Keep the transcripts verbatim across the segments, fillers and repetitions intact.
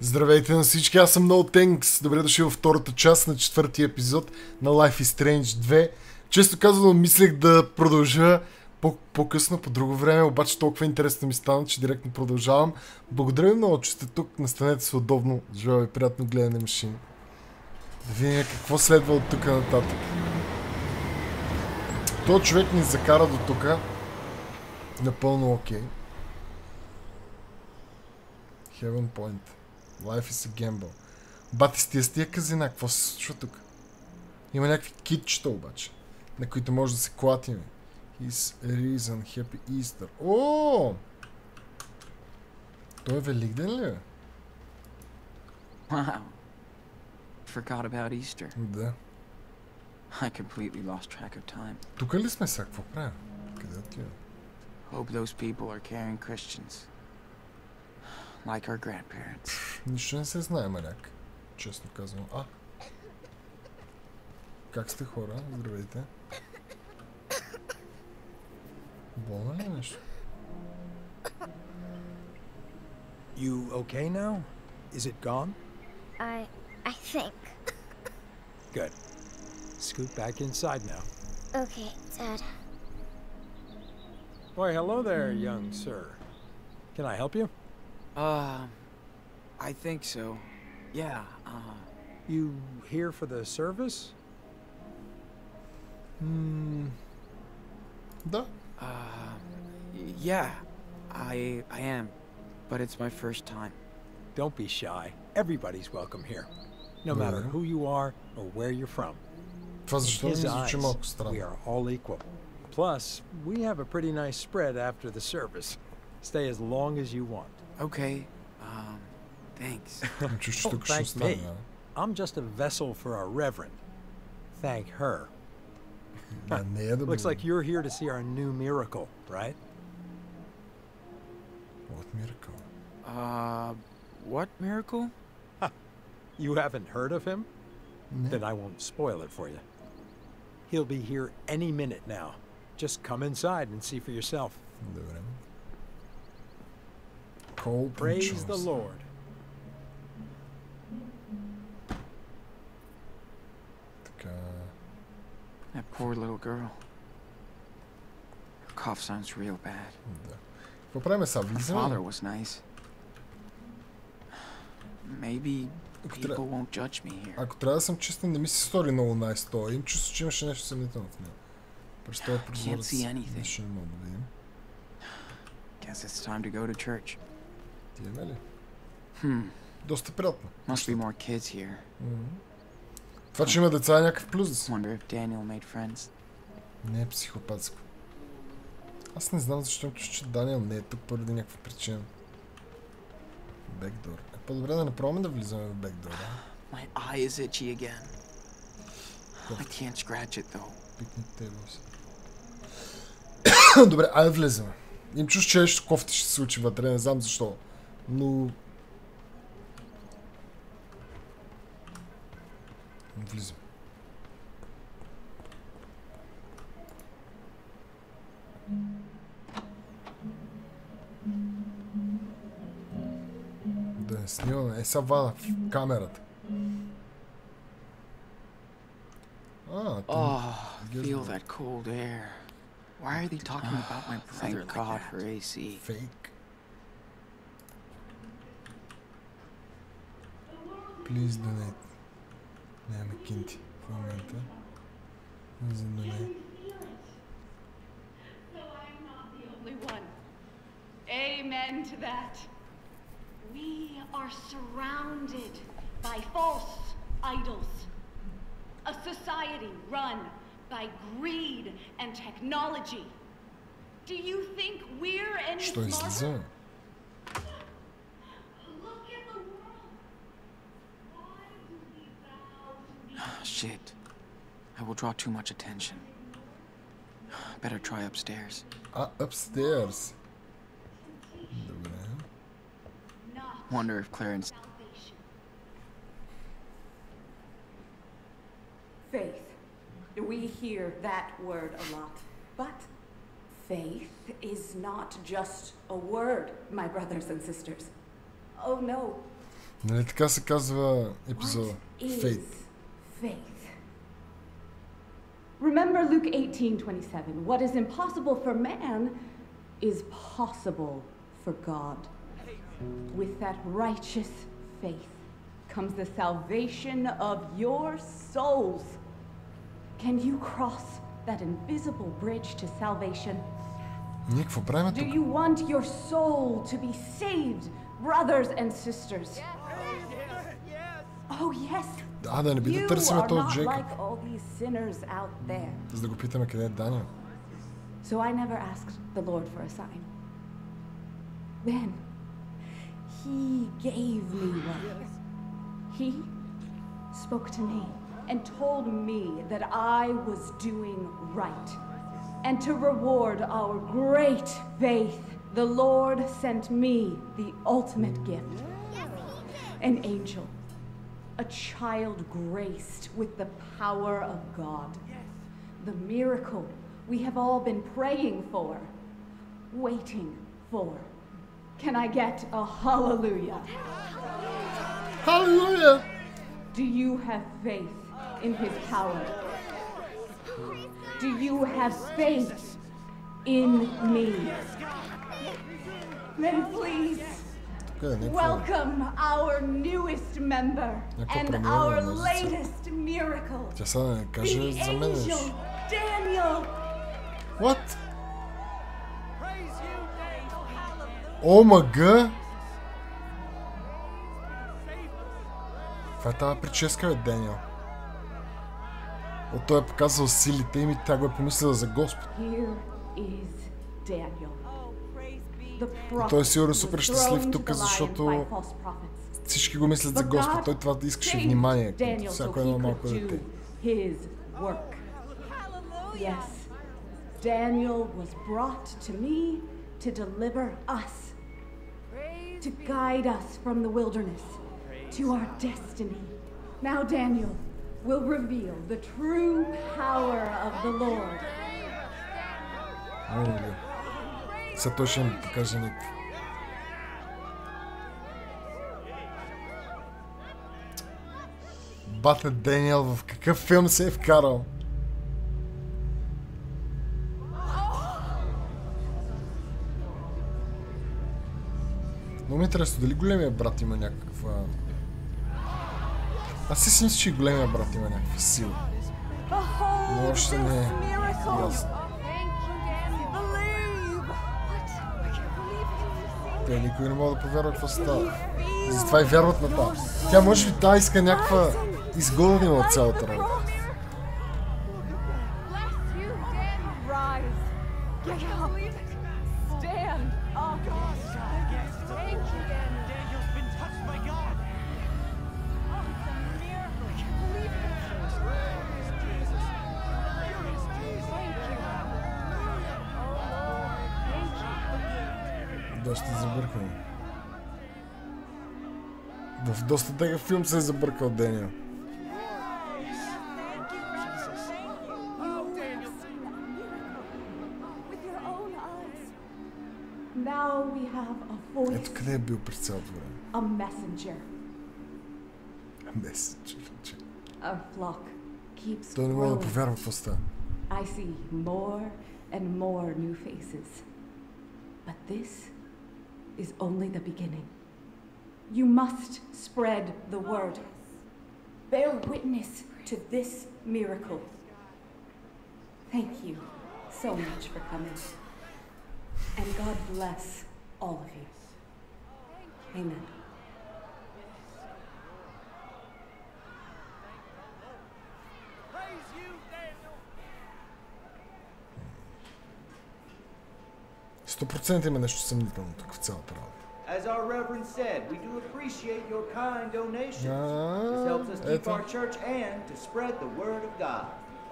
Здравейте на всички, аз съм NoThx. Добре дошли във втората част на четвъртия епизод на Life is Strange две. Често казано мислех да продължа по-късно, по друго време, обаче толкова интересно ми стана, че директно продължавам. Благодаря ви много, че сте тук, настанете се удобно, желая ви приятно гледане машини. Да видим какво следва от тук нататък. Той човек ни закара до тук. Напълно окей. Heaven Point. Life is a gamble. Бати с тия с тия казина, какво се случва тук? Има някакви китчета обаче, на които може да се клатиме. His reason, happy Easter. О! Той е великден ли? Wow. Forgot about Easter. Да. I completely lost track of time. Тук ли сме сега? Какво правим? Къде отиваме? Hope those people are caring Christians. Like our grandparents. Нищо не се знае, маляк. Честно казвам. А! Как сте хора? Здравейте. Болно ли нещо? You okay now? Is it gone? I... I think. Good. Scoot back inside now. Okay, Dad. Why, hello there, young sir. Can I help you? Uh, I think so. Yeah, uh... You here for the service? Hmm... Da? Uh... Yeah, I... I am. But it's my first time. Don't be shy. Everybody's welcome here. No matter who you are or where you're from. In his eyes, we are all equal. Plus, we have a pretty nice spread after the service. Stay as long as you want. Okay, um, thanks. Don't thank me. I'm just a vessel for our reverend. Thank her. Looks like you're here to see our new miracle, right? What miracle? Uh, what miracle? You haven't heard of him? No. Then I won't spoil it for you. He'll be here any minute now. Just come inside and see for yourself. Cold Praise the Lord. That poor little girl. Her cough sounds real bad. Her father was nice. Maybe people won't judge me here. Ако трябва да съм честен, не ми се стори много nice той. Им чувствам, че имаше нещо съмнително в нея. През този прозорец нещо не мога да видим. Guess it's time to go to church. Идеме ли? Доста приятно. Must be more kids here. Това, че има деца е някакъв плюс да си. Wonder if Daniel made friends. Не е психопатско. Аз не знам защо чуш, че Даниел не е тук поради някаква причина. Бекдор. Е по-добре да направим да влизаме в бекдора. My eye is itchy again. I can't scratch it though. Пикните се. Добре, ай влизаме. Им чуш, че нещо кофти ще се случи вътре, не знам защо. Но... Влизам. Да не снимаме. Е, сега вада в камерата. А, ти... Feel that cold air. Why are they talking about my brother like that? For A C. Fake. Please donate. Нямаме кинти в момента. Не знам да не. Що излизаме? Shit. I will draw too much attention. Better try upstairs. Ah, upstairs. Wonder if Clarence... Faith. We hear that word a lot. But faith is not just a word, my brothers and sisters. Oh no. Нали така се казва епизода? Fate. Faith. Remember Luke eighteen twenty-seven. What is impossible for man is possible for God. With that righteous faith comes the salvation of your souls. Can you cross that invisible bridge to salvation? Никво правим тук. Do you want your soul to be saved, brothers and sisters? Oh yes. Да, да не би да търсим този Джейкъб. За да го питаме къде е Даниел. So I never asked the Lord for a sign. Then he gave me one. He spoke to me and told me that I was doing right. And to reward our great faith, the Lord sent me the ultimate gift. An angel. A child graced with the power of God. Yes. The miracle we have all been praying for, waiting for. Can I get a hallelujah? Hallelujah! Do you have faith in his power? Do you have faith in me? Then please, welcome our newest member and our latest miracle. The angel Daniel. What? Oh my God! Това е тази прическа, бе, Даниел. От той е показал силите им и тя го е помислила за Господ. Той е сигурно супер щастлив тук, защото всички го мислят за Господ. Той това искаше внимание като всяко едно малко дете. Сега той ще ми покаже някакво. Бате Даниел, в какъв филм се е вкарал? Много ми е интересно, дали големия брат има някаква... Аз си си мисля, че и големия брат има някаква сила. Но още не е ясно. Те никой не мога да повярва какво става. Затова и вярват на това. Тя може ли да иска някаква изгодна от цялата работа? В доста тъгъв филм се е забъркал Даниел. Ето къде е бил през цялото време. Месенджер. Той не мога да повярва какво става. Is only the beginning. You must spread the word. Bear witness to this miracle. Thank you so much for coming. And God bless all of you. Amen. сто процента има нещо съмнително тук в цялата работа. As our reverend said, we do appreciate your kind donations. This helps us keep our church and to spread the word of God.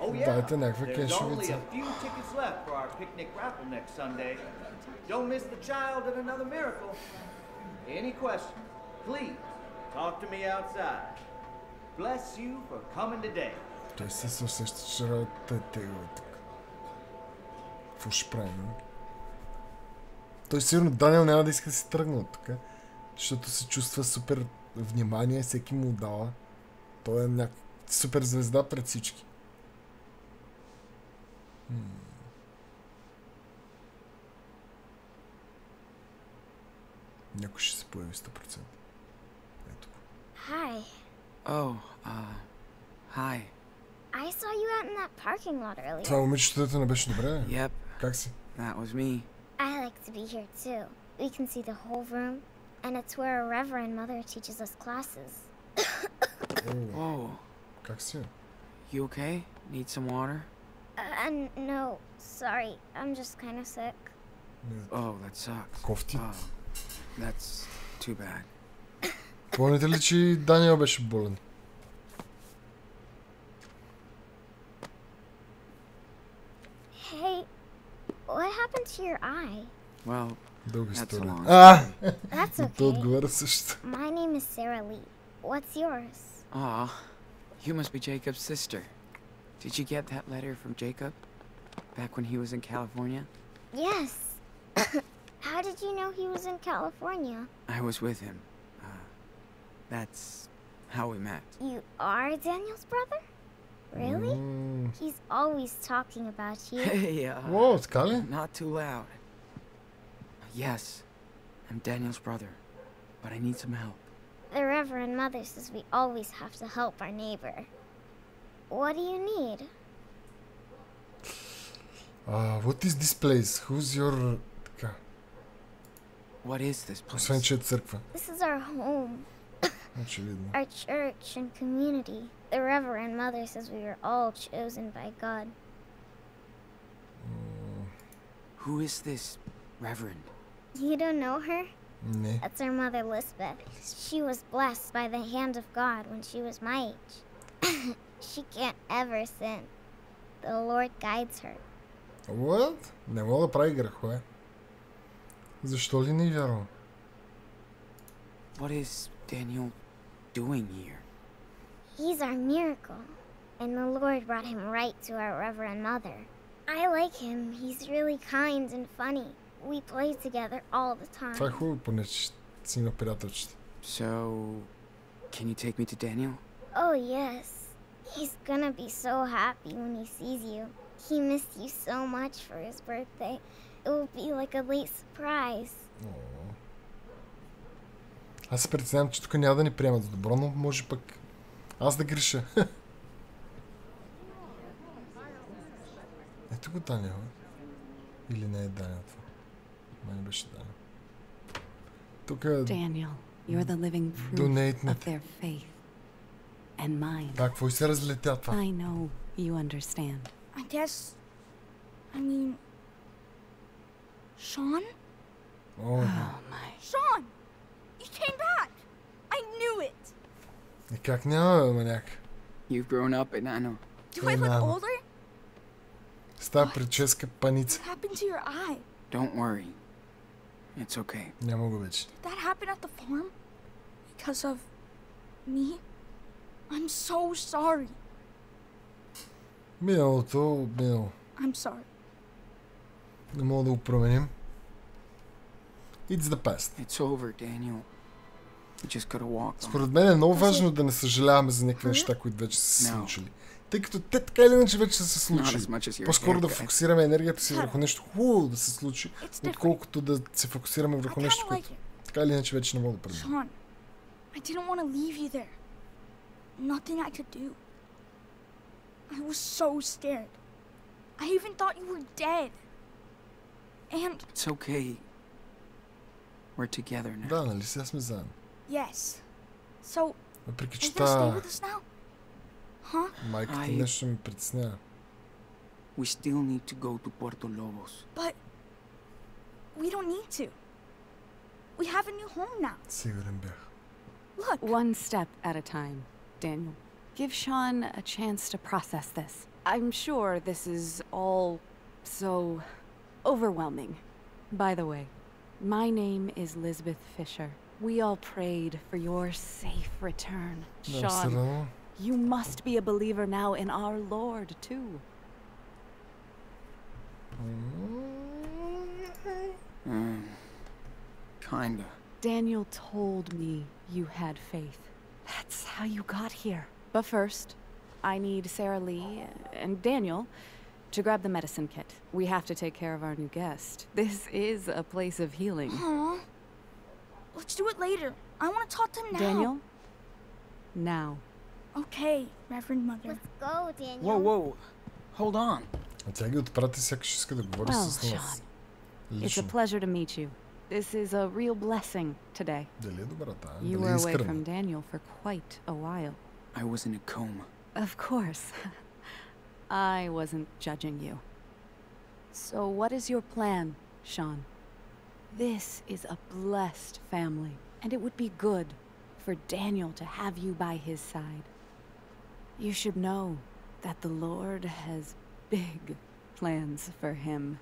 Oh yeah. There's only a few tickets left for our picnic raffle next Sunday. Don't miss the child and another miracle. Any questions? Please talk to me outside. Bless you for coming today. Той се съсеща работата тук. Фушпрено. Той сигурно Даниел няма да иска да се тръгне от тук, защото се чувства супер внимание всеки му отдава. Той е някаква супер звезда пред всички. Някой ще се появи сто процента. Ето. Hi. Oh, uh, hi. I saw you out in that parking lot earlier. Това момичето не беше добре. Yep. Как си? That was me. I like to be here too. We can see the whole room, and it's where our Reverend Mother teaches us classes. Oh. Как си? You okay? Need some water? Uh, no, sorry. I'm just kind of sick. Oh, that sucks. Кофти. Oh, that's too bad. Помните ли, че Даниел беше болен? Hey, what happened to your eye? Well, that's a long. Ah, that's okay. My name is Sarah Lee. What's yours? Ah, you must be Jacob's sister. Did you get that letter from Jacob back when he was in California? Yes. How did you know he was in California? I was with him. That's how we met. You are Daniel's brother? Really? Mm. He's always talking about you. Hey, uh, whoa, it's coming. Not too loud. Yes, I'm Daniel's brother, but I need some help. The Reverend Mother says we always have to help our neighbor. What do you need? Uh, what is this place? Who's your... What is this place? This is our home. Our church and community. The Reverend Mother says we were all chosen by God. Mm. Who is this Reverend? You don't know her? No. That's our mother, Lisbeth. She was blessed by the hand of God when she was my age. She can't ever sin. The Lord guides her. What? Не мога да прави грехове. Защо ли не вярвам? What is Daniel doing here? He's our miracle, and the Lord brought him right to our Reverend Mother. I like him. He's really kind and funny. We play together all the time. So, can you take me to Daniel? Oh yes. He's gonna be so happy when he sees you. He missed you so much for his birthday. It will be like a late surprise. Aww. Аз се притеснявам, че тук няма да ни приемат за добро, но може пък аз да греша. Ето го Даниел. Или не е Даниел това. Май не беше Даниел. Тук е... Даниел, ти си живото доказателство на тяхната вяра. Да, какво се разлетя това? I know you understand. I guess... I mean... Sean? Oh my... Sean! You came back! I knew it! Как няма, маняк? You've grown up and I know. Do I look older? Става прическа паница. What happened to your eye? Don't worry. It's okay. Няма го вече. Did that happen at the farm? Because of me? I'm so sorry. Миналото, минало. I'm sorry. Не мога да го променим. It's the past. It's over, Daniel. You just gotta walk. Според мен е много важно да не съжаляваме за някакви неща, които вече са се случили. Тъй като те така или иначе вече са се случили. По-скоро да фокусираме енергията си върху нещо хубаво да се случи, отколкото да се фокусираме върху нещо, което така или иначе вече не мога да правим. I didn't want to leave you there. Nothing I could do. I was so scared. I even thought you were dead. And it's okay. We're together now. Да, нали сега сме заедно? Yes. So, въпреки че та... Huh? Майката I... нещо ми притеснява. We still need to go to Puerto Lobos. But we don't need to. We have a new home now. Сигурен бях. Look. One step at a time, Daniel. Give Sean a chance to process this. I'm sure this is all so overwhelming. By the way, my name is Elizabeth Fisher. We all prayed for your safe return. Sean, you must be a believer now in our Lord, too. Mm, kinda. Daniel told me you had faith. That's how you got here. But first, I need Sarah Lee and Daniel to grab the medicine kit. We have to take care of our new guest. This is a place of healing. Aww. Let's do it later. I want to talk to him now. Daniel? Now. Okay, Reverend Mother. Let's go, Daniel. Whoa, whoa. Hold on. Well, Sean, it's a pleasure to meet you. This is a real blessing today. You were away from Daniel for quite a while. I was in a coma. Of course. I wasn't judging you. So what is your plan, Sean? This is a blessed family, and it would be good for Daniel to have you by his side. You should know that the Lord has big plans for him.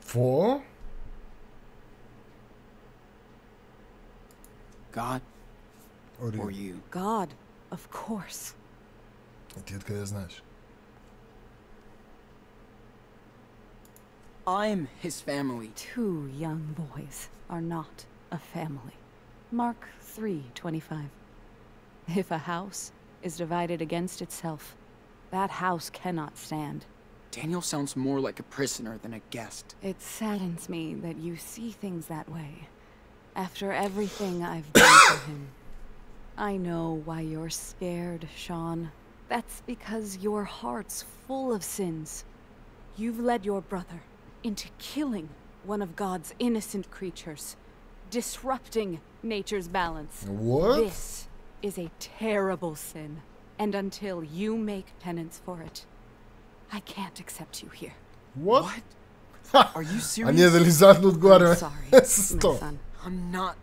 For? God or, or you? God, of course. I'm his family. Two young boys are not a family. Mark three twenty-five. If a house is divided against itself, that house cannot stand. Daniel sounds more like a prisoner than a guest. It saddens me that you see things that way. After everything I've done for him. I know why you're scared, Sean. That's because your heart's full of sins. You've led your brother into killing one of God's innocent creatures, disrupting nature's balance. What? This is a terrible sin, and until you make penance for it, I can't accept you here. What? What? Are you serious? I'm sorry, my son. I'm not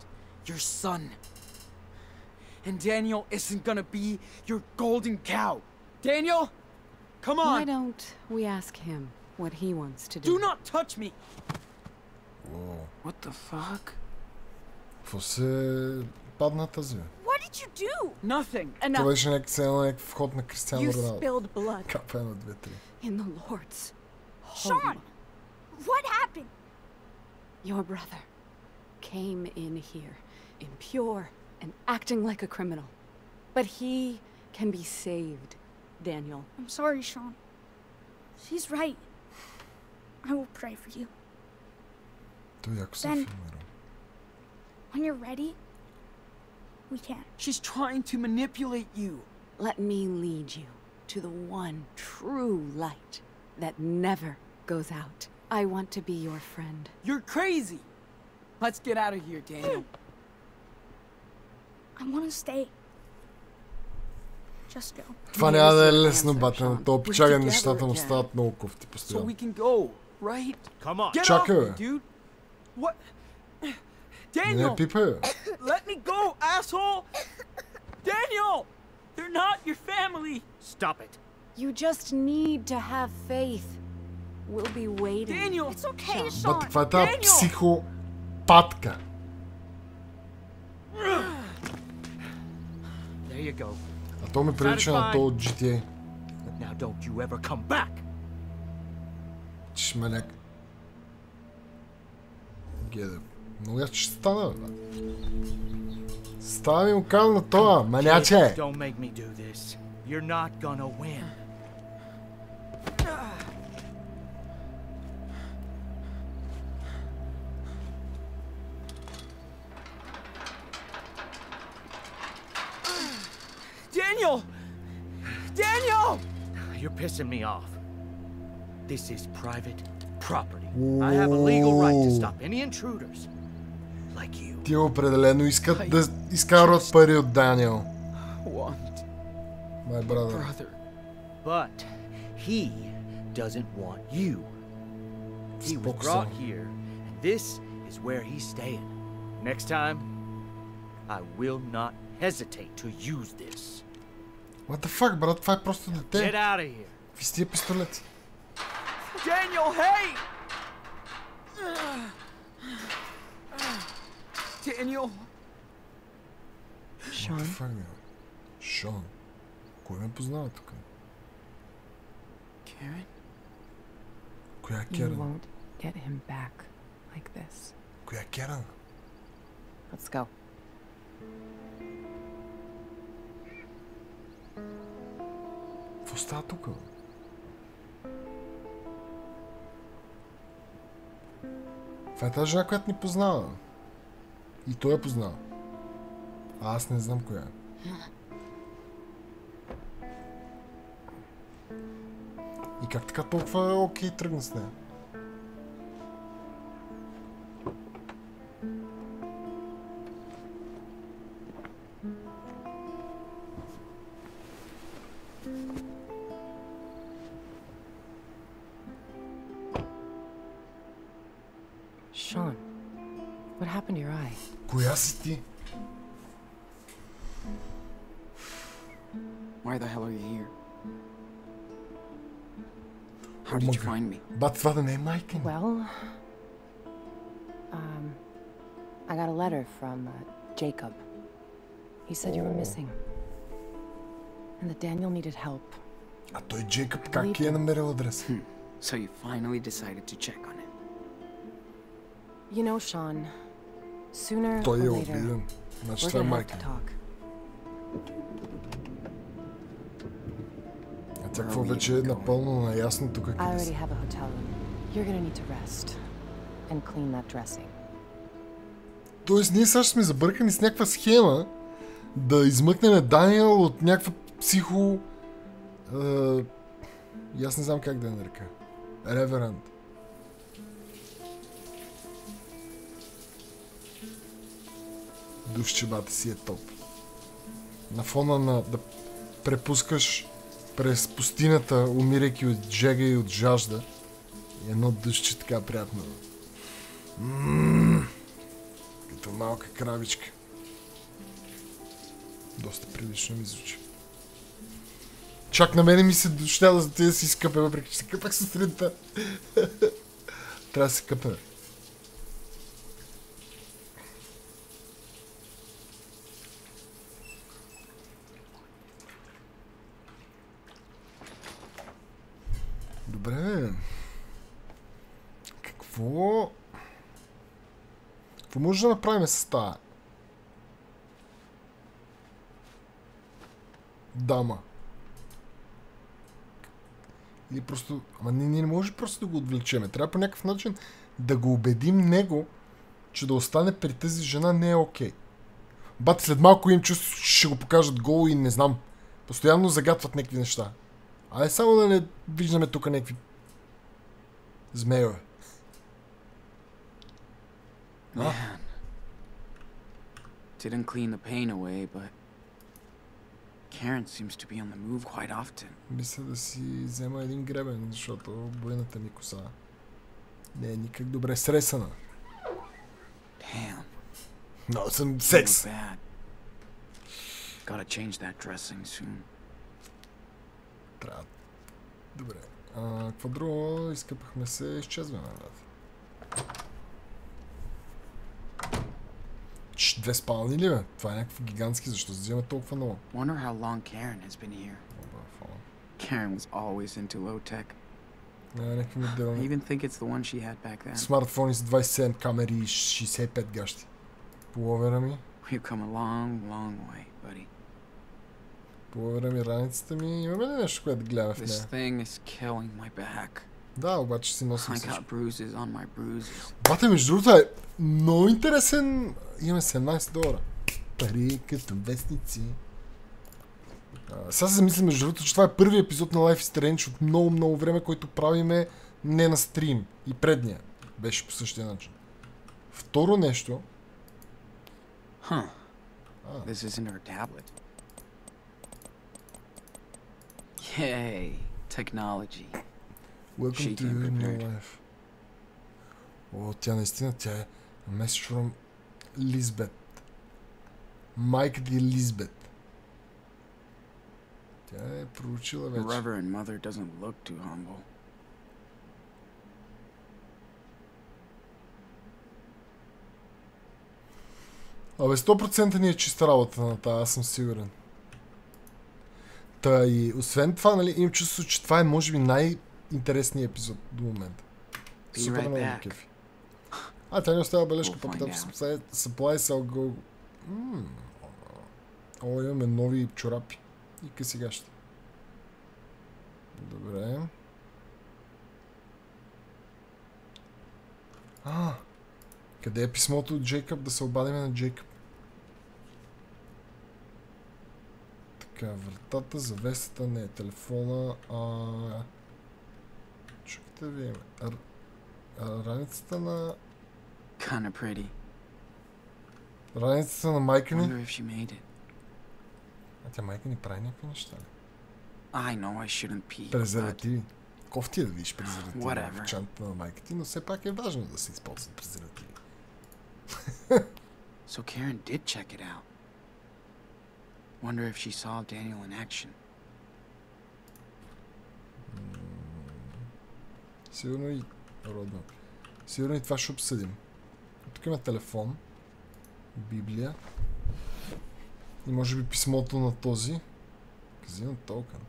your son. And Daniel isn't gonna be your golden cow. Daniel, come on. Why don't we ask him what he wants to do? Do not touch me. Whoa. What the fuck? What did you do? Nothing. Enough. You spilled blood in the Lord's home. Sean, what happened? Your brother came in here impure and acting like a criminal. But he can be saved, Daniel. I'm sorry, Sean. She's right. I will pray for you. Then, when you're ready, we can. She's trying to manipulate you. Let me lead you to the one true light that never goes out. I want to be your friend. You're crazy. Let's get out of here, Daniel. I want to stay. Just go. Това няма да е лесно, бате, на тоя пичага нещата му стават много кофти постоянно. So we can go, right? Come on. Чакай, бе. What? Daniel. Не пипай, бе. Let me go, asshole. Daniel, they're not your family. Stop it. You just need to have faith. We'll be waiting. Daniel, it's okay, Sean. Бате, това е тази психопатка. There you go. А то ми прилича на то от джи ти ей. Now don't you ever come back. Чмаляк. Геда. Много я ще стана, бе. Става ми локал на това, маняче. Don't make me do this. You're not gonna win. Daniel! Daniel! You're pissing me off. This is private property. Ooh. I have a legal right to stop any intruders like you. Ти определено искат да изкарват пари от Daniel. Want my brother. brother. But he doesn't want you. He was brought here, and this is where he's staying. Next time, I will not hesitate to use this. What the fuck, брат? Това е просто дете. Get out of here. Какви сте пистолети? Daniel, hey! Daniel. Sean. Sean. Кой ме познава тук? Karen? Коя Karen? You won't get him back like this. Get him. Let's go. Wo statuką? Fajta жена, която ни познава. И той я познава. А аз не знам коя. И как така толкова е окей, тръгна с нея. Sean, what happened to your eye? Коя си ти? Why the hell are you here? How did you find me? But what did I make? Well, um, I got a letter from uh, Jacob. He said oh. you were missing, and that Daniel needed help. А той Джейкъб как я намерил адрес? So you finally decided to check on him. You know, Sean, sooner or later, we're gonna have to talk. I already have a hotel room. You're gonna need to rest and clean that dressing. Тоест ние също сме забъркани с някаква схема да измъкнем Даниел от някаква психо... И аз не знам как да я нарека. Реверенд. Душчебата си е топ. На фона на да препускаш през пустината, умирайки от жега и от жажда. Едно душче така приятно. Мммм. Като малка кравичка. Доста прилично ми звучи. Чак на мене ми се доща да те да си скъпя, въпреки че се къпах сутринта. Трябва да се къпя. Добре. Какво... Какво може да направим с тая дама? Или просто... Ама ние не, не може просто да го отвлечеме. Трябва по някакъв начин да го убедим него, че да остане при тази жена не е окей. Бат, след малко им чувство, ще го покажат гол и не знам. Постоянно загатват някакви неща. Айде само да не виждаме тук някакви... змейове. А? Didn't clean the pain away, but... Karen seems to be on the move quite often. Мисля да си взема един гребен, защото бойната ми коса не е никак добре стресана. Damn. Но съм секс. Gotta change that dressing soon. Трябва. Добре. А, какво друго? Изкъпахме се, изчезваме. Две спални ли бе? Това е някакво гигантски, защо взимаме толкова много? Wonder how long Karen has been here. Karen was always into low tech. I even think it's the one she had back then. Смартфони с двайсет и седем камери и шейсет и пет гащи. Половера ми. We've come a long, long way, buddy. Половера ми, раницата ми. Имаме ли нещо, което гледаме в нея? This thing is killing my back. Да, обаче си носим всичко. Бате, между другото е много интересен... Имаме седемнайсет долара. Пари като вестници. А, сега се замисля между другото, че това е първи епизод на Life is Strange от много-много време, който правиме не на стрим. И предния беше по същия начин. Второ нещо... Huh. А. This isn't our tablet. Yay, technology. Welcome to your new life. О, тя наистина, тя е message from Lisbeth. Mike the Lisbeth. Тя е проучила вече. Reverend Mother doesn't look too humble. Абе, сто процента ни е чиста работа на тази, аз съм сигурен. Та и освен това, нали, им чувство, че това е може би най- интересният епизод до момента. Супер много кефи. A ta została obeleszka popytam supply cell go... Hmm... О, имаме нови чорапи и къси гащи. Добре. А, къде е писмото от Джейкъб? Да се обадим на Джейкъб. Така, вратата, завесата, не е телефона, а... Чакайте ви име. Раницата на... Раницата на майка ни? А тя майка ни прави някакви неща ли? Презервативи. Кофти е да видиш презервативи в чантата на майка ти, но все пак е важно да се използват презервативи. So Karen did check it out. Wonder if she saw Daniel in action. Сигурно и... Родно. Сигурно и това ще обсъдим. Тук има телефон. Библия. И може би писмото на този. Казино Толкан.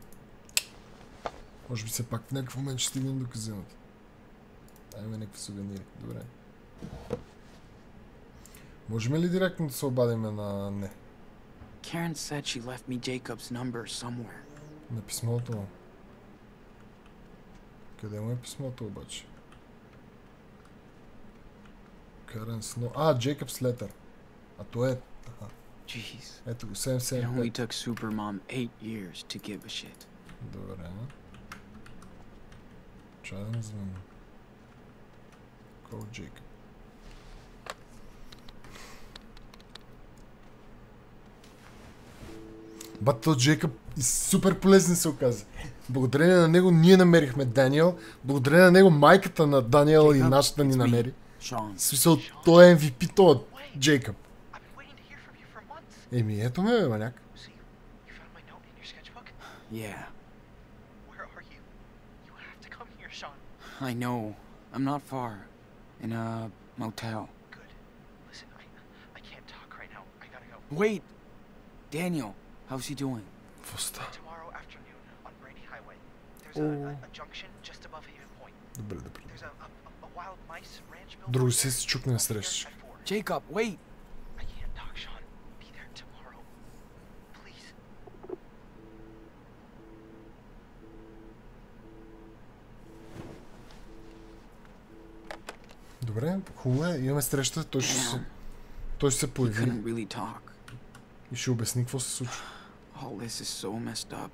Може би все пак в някакъв момент ще стигнем до казиното. Дай ме някакви сувенири. Добре. Можем ли директно да се обадим на не? На писмото. Къде му е писмото обаче? Карен Сноу. А, Jacob's letter. А то е... Аха. Jeez. Ето го, седем седем пет. Добре. Чай да му знам. Кол Джейкъб. Бато Джейкъб е супер полезен се оказа. Благодарение на него ние намерихме Даниел. Благодарение на него майката на Даниел и нашата ни намери. В смисъл, той е Ем Ви Пи, той е Джейкъб. Еми, ето ме, бе, маняк. Yeah. Where are you? You have to come here, Sean. I know. I'm not far. In a motel. Good. Listen, I I can't talk right now. I gotta go. Wait. Daniel, how's he doing? Tomorrow afternoon on Brady Highway. There's a, a, a junction just above Heaven Point. Добре, добре. There's a, a, a wild mice ranch building. Друг се чукне на среща. Jacob, wait. I can't talk, Sean. Be there tomorrow. Please. Добре, хубаво е. Имаме среща, той ще се той ще се появи. И ще обясни какво се случва. All this is so messed up.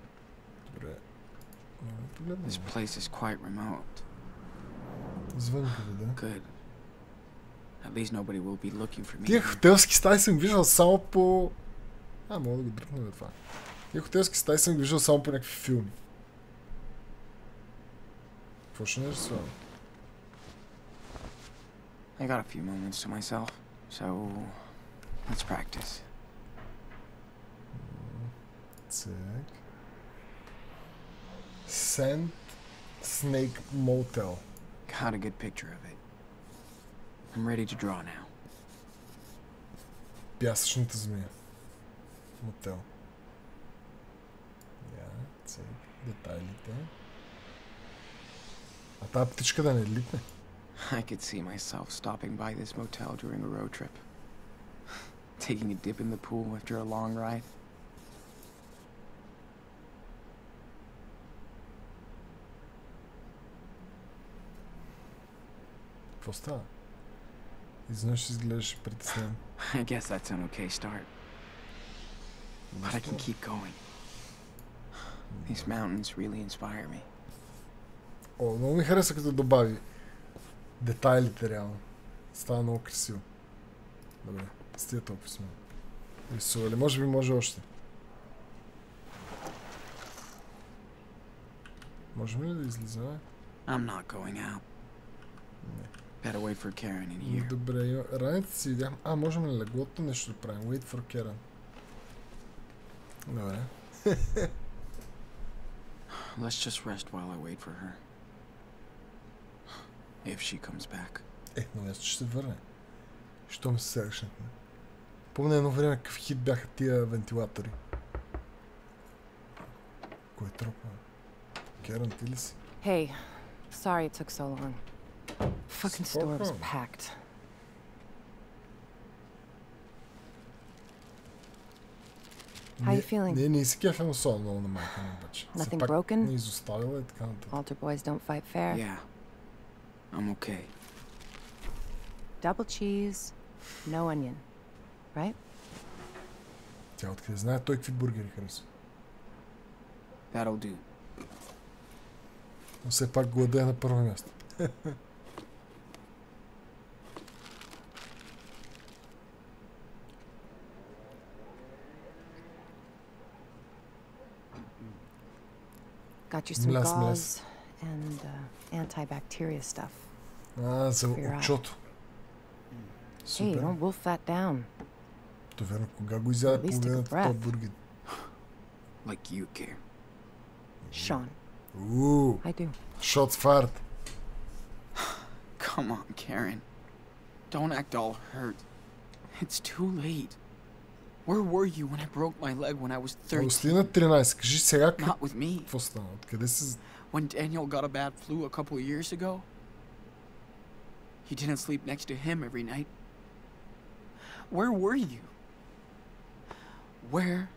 This place is quite remote. Good. At least nobody will be looking for me. Тия хотелски стаи съм виждал само по... А, мога да ги дръпна това. Тия хотелски стаи съм виждал само по някакви филми. Какво ще не рисувам? I got a few moments to myself, so let's practice. Sand Snake Motel. Got a good picture of it. I'm ready to draw now. Пясъчната змия. Мотел. Я, цек, детайлите. А тази птичка да не литне. I could see myself stopping by this motel during a road trip. Taking a dip in the pool after a long ride. Какво става? Изнъж изглеждаш притеснен. I guess that's an okay start. But I can keep going. These mountains really inspire me. О, много ми хареса като добави детайлите реално. Става много красиво. Добре, стига толкова сме рисували. Може би може още. Можем ли да излизаме? I'm not going out. Better wait for Karen in here. Добре, раницата си видях. А, можем ли леглото нещо да правим? Wait for Karen. Добре. Let's just rest while I wait for her. If she comes back. Е, но аз ще се върне. Що ми се сършне? Помня едно време какъв хит бяха тия вентилатори. Кой е тропа? Karen, ти ли си? Hey, sorry it took so long. The fucking store was packed. How are you feeling? Nothing broken? Altar boys don't fight fair. Yeah, I'm okay. Double cheese, no onion, right? That'll do. Got you some gauze and uh, antibacteria stuff. Ah, за отчет. Hey, don't wolf that down. At least take a breath. Like you care. Sean. Ooh. I do. Shots fired. Come on, Karen. Don't act all hurt. It's too late. Where were you when I broke my leg when I was thirteen? Not with me. When Daniel got a bad flu a couple of years ago, you didn't sleep next to him every night. Where were you? Where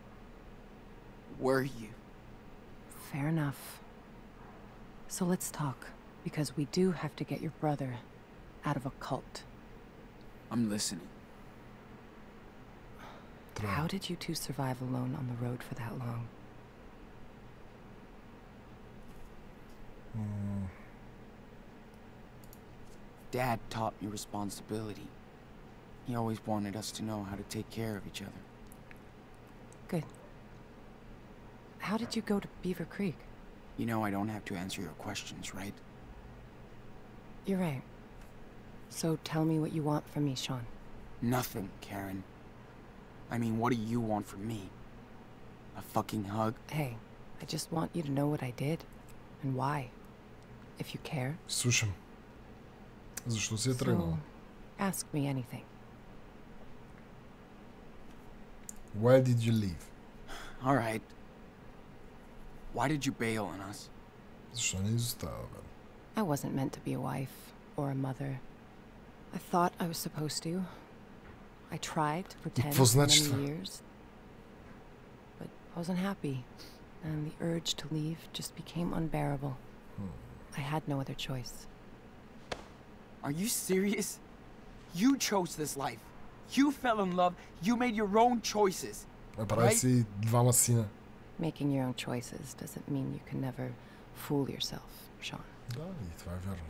were you? Fair enough. So let's talk, because we do have to get your brother out of a cult. I'm listening. How did you two survive alone on the road for that long? Mm. Dad taught me responsibility. He always wanted us to know how to take care of each other. Good. How did you go to Beaver Creek? You know I don't have to answer your questions, right? You're right. So tell me what you want from me, Sean. Nothing, Karen. I mean, what do you want from me? A fucking hug? Hey, I just want you to know what I did and why, if you care. Слушай, за что ты тренировал? Ask me anything. Why did you leave? All right. Why did you bail on us? I wasn't meant to be a wife or a mother. I thought I was supposed to. I tried to pretend for many years, but I wasn't happy, and the urge to leave just became unbearable. Hmm. I had no other choice. Are you serious? You chose this life. You fell in love. You made your own choices. Right? Making your own choices doesn't mean you can never fool yourself, Sean.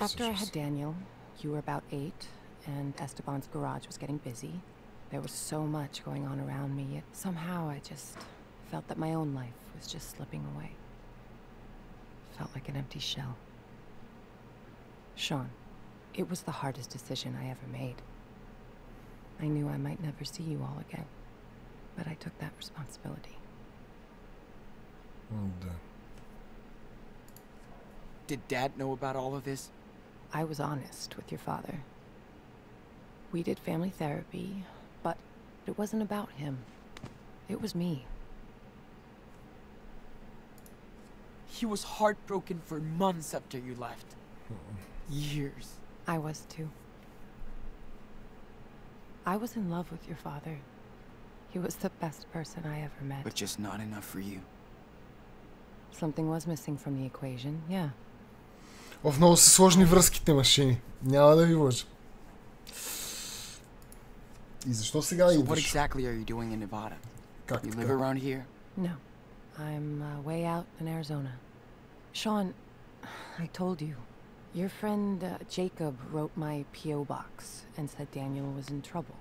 After I had Daniel, you were about eight, and Esteban's garage was getting busy. There was so much going on around me, yet somehow I just felt that my own life was just slipping away. Felt like an empty shell. Sean, it was the hardest decision I ever made. I knew I might never see you all again, but I took that responsibility. Well done. Did Dad know about all of this? I was honest with your father. We did family therapy, but it wasn't about him. It was me. He was heartbroken for months after you left. Years. I was too. I was in love with your father. He was the best person I ever met. But just not enough for you. Something was missing from the equation, yeah. Of много са сложни връзките машини. Няма да ви лъжа. So what exactly are you doing in Nevada? You live around here? No. I'm uh, way out in Arizona. Sean, I told you. Your friend uh, Jacob wrote my P O box and said Daniel was in trouble.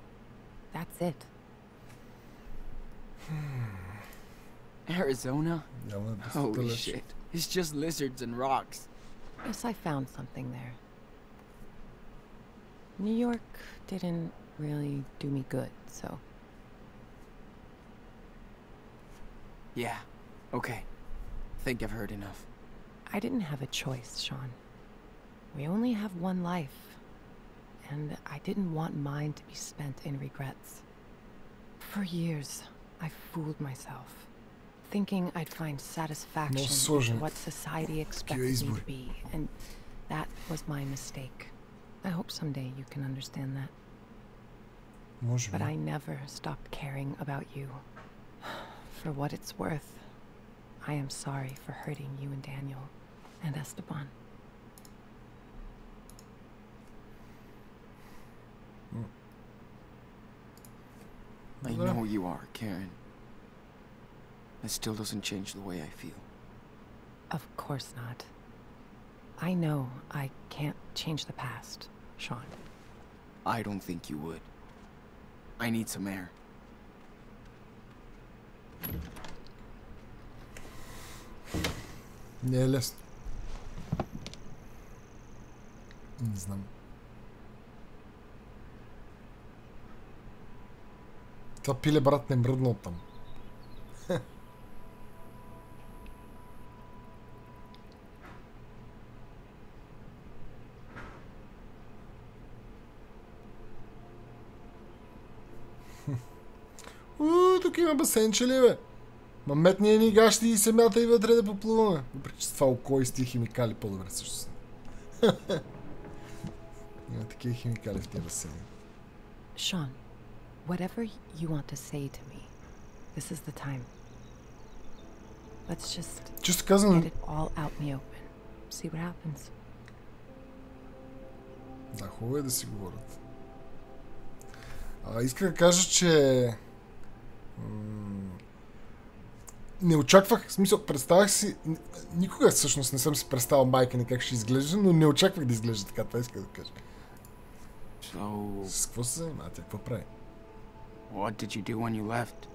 That's it. Arizona? Holy shit. It's just lizards and rocks. Yes, I found something there. New York didn't really do me good, so. Yeah, okay. I think I've heard enough. I didn't have a choice, Sean. We only have one life, and I didn't want mine to be spent in regrets. For years, I fooled myself, thinking I'd find satisfaction in what society expected me to be, and that was my mistake. I hope someday you can understand that. But I never stopped caring about you. For what it's worth, I am sorry for hurting you and Daniel and Esteban. I know you are, Karen. That still doesn't change the way I feel. Of course not. I know I can't change the past, Sean. I don't think you would. I need some air. Не лез. Не знам. Това пиле, брат, не мръдна оттам. Уу, тук има басенче ли, бе? Маметни едни гащи и семята и вътре да поплуваме. Въпреки че това око и с тия химикали по-добре също са. Има такива химикали в тия басени. Sean, whatever you want to say to me, this is the time. Let's just get it all out in the open. See what happens. Да, хубаво е да си говорят. Искам да кажа, че... Не очаквах, в смисъл, представях си... Никога всъщност не съм си представил майка ни как ще изглежда, но не очаквах да изглежда така, това иска да кажа. So... С какво се занимава? Тя какво прави? What did you do when you left?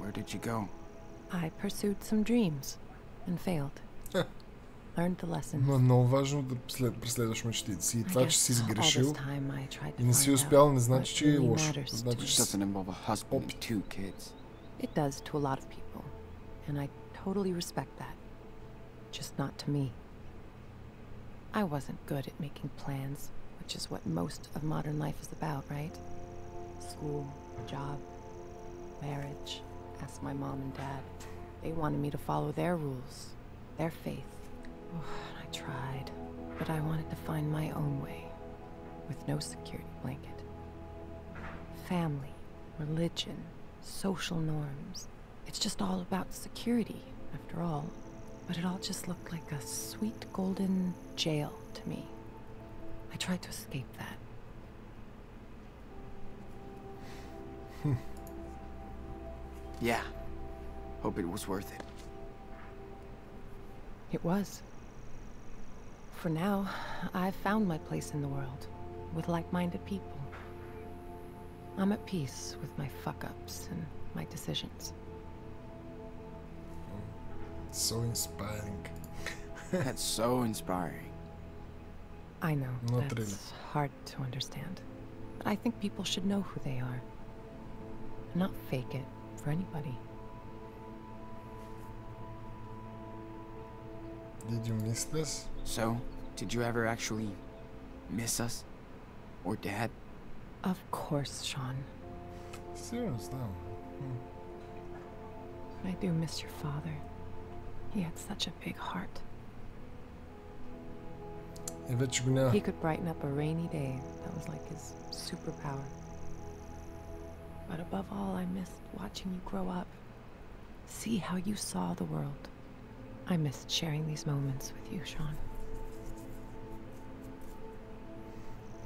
Where did you go? I pursued some dreams and failed. Learned the lessons. Но много важно да преследваш мечтите си. И това, че си сгрешил и не си успял, не значи, че е лошо. Значи, че си опит. It does to a lot of people. And I totally respect that. Just not to me. I wasn't good at making plans, which is what most of modern life is about, right? School, job, marriage. Ask my mom and dad. They wanted me to follow their rules, their faith. Oh, I tried, but I wanted to find my own way, with no security blanket. Family, religion, social norms. It's just all about security, after all. But it all just looked like a sweet golden jail to me. I tried to escape that. Hmm. Yeah. Hope it was worth it. It was. For now, I've found my place in the world, with like-minded people. I'm at peace with my fuck-ups and my decisions. So inspiring. That's so inspiring. I know. Not really. That's hard to understand. But I think people should know who they are. And not fake it for anybody. Did you miss this? So, did you ever actually miss us? Or Dad? Of course, Sean. Serious now. Hmm. I do miss your father. He had such a big heart. He could brighten up a rainy day. That was like his superpower. But above all, I missed watching you grow up. See how you saw the world. I missed sharing these moments with you, Sean.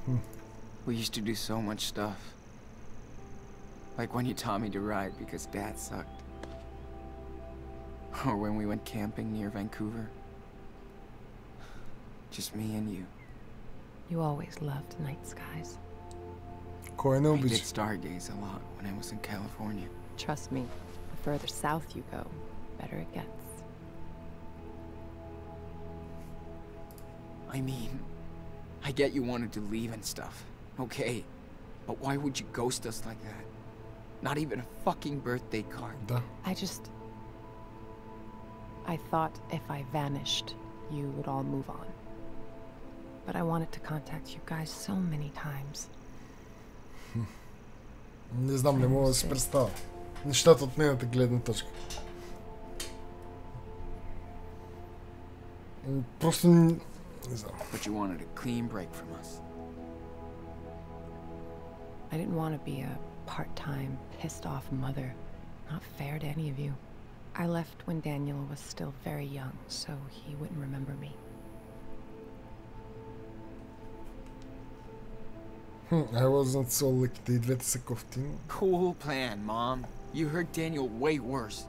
Hmm. We used to do so much stuff. Like when you taught me to ride because Dad sucked. Or when we went camping near Vancouver. Just me and you. You always loved night skies. I did stargaze a lot when I was in California. Trust me, the further south you go, the better it gets. I mean, I get you wanted to leave and stuff, okay. But why would you ghost us like that? Not even a fucking birthday card. I just... I thought if I vanished, you would all move on. But I wanted to contact you guys so many times. Не знам, не мога да си представя. Нещата от нейната гледна точка. Просто не знам. But you wanted a clean break from us. I didn't want to be a part-time, pissed-off mother. Not fair to any of you. I left when Daniel was still very young, so he wouldn't remember me. Hmm, I wasn't so lucky. That's a good thing. Cool plan, Mom. You hurt Daniel way worse.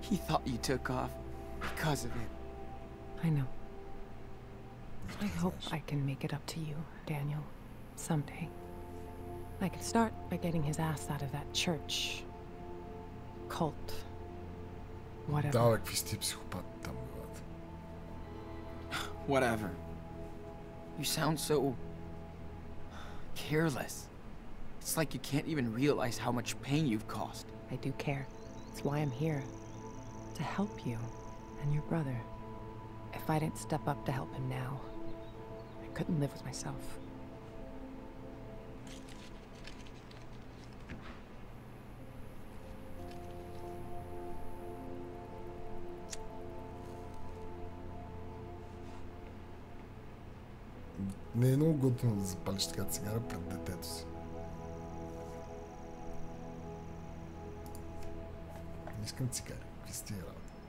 He thought you took off because of it. I know. I hope I can make it up to you, Daniel, someday. I could start by getting his ass out of that church. Cult. Whatever. Whatever. You sound so careless. It's like you can't even realize how much pain you've caused. I do care. It's why I'm here. To help you and your brother. If I didn't step up to help him now, I couldn't live with myself. Не е много готино да запалиш така цигара пред детето си. Не искам цигари, какви сте работи.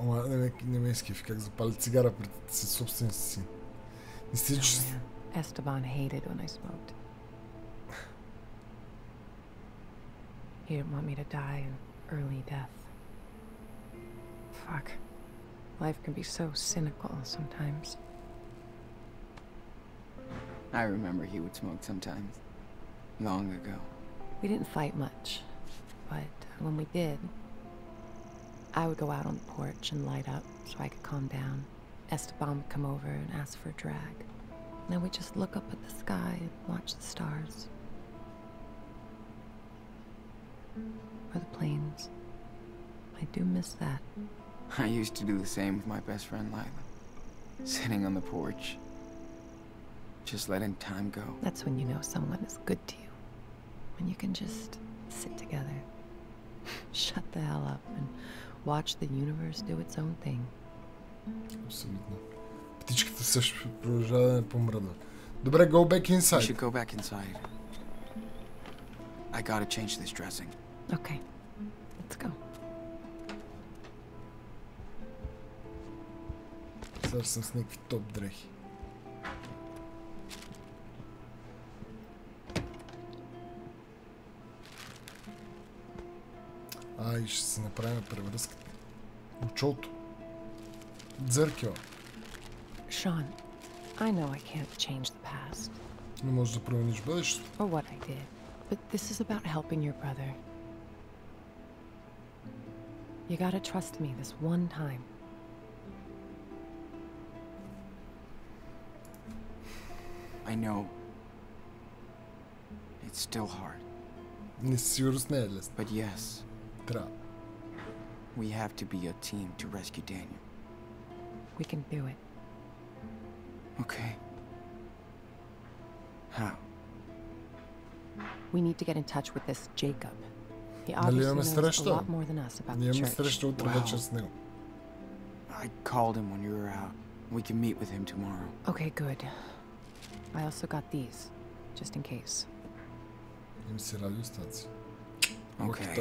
Ама не ме изкив как запали цигара пред собствените си. Не сте че... Esteban hated when I smoked. He didn't want me to die an early death. Fuck. Life can be so cynical sometimes. I remember he would smoke sometimes. Long ago. We didn't fight much, but when we did, I would go out on the porch and light up so I could calm down. Esteban would come over and ask for a drag. Then we'd just look up at the sky and watch the stars. Or the planes. I do miss that. I used to do the same with my best friend Lila. Sitting on the porch. Just letting time go. That's when you know someone is good to you. When you can just sit together, shut the hell up, and watch the universe do its own thing. Absolutely. Птичката също продължава да не помръдва. Добре, go back inside. You should go back inside. I gotta change this dressing. Okay, let's go. Сега съм с някакви топ дрехи. А, и ще си направим превръзката. Очото. Дзъркела. Sean, I know I can't change the past. Не можеш да промениш бъдещето. Or what I did, but this is about helping your brother. You gotta trust me this one time. I know. It's still hard. Несигурност не е лесно. But yes. We have to be a team to rescue Daniel. We can do it. Okay. How? We need to get in touch with this Jacob. He obviously knows a lot more than us about the church. Wow. I called him when you were out. We can meet with him tomorrow. Okay, good. I also got these, just in case. Okay.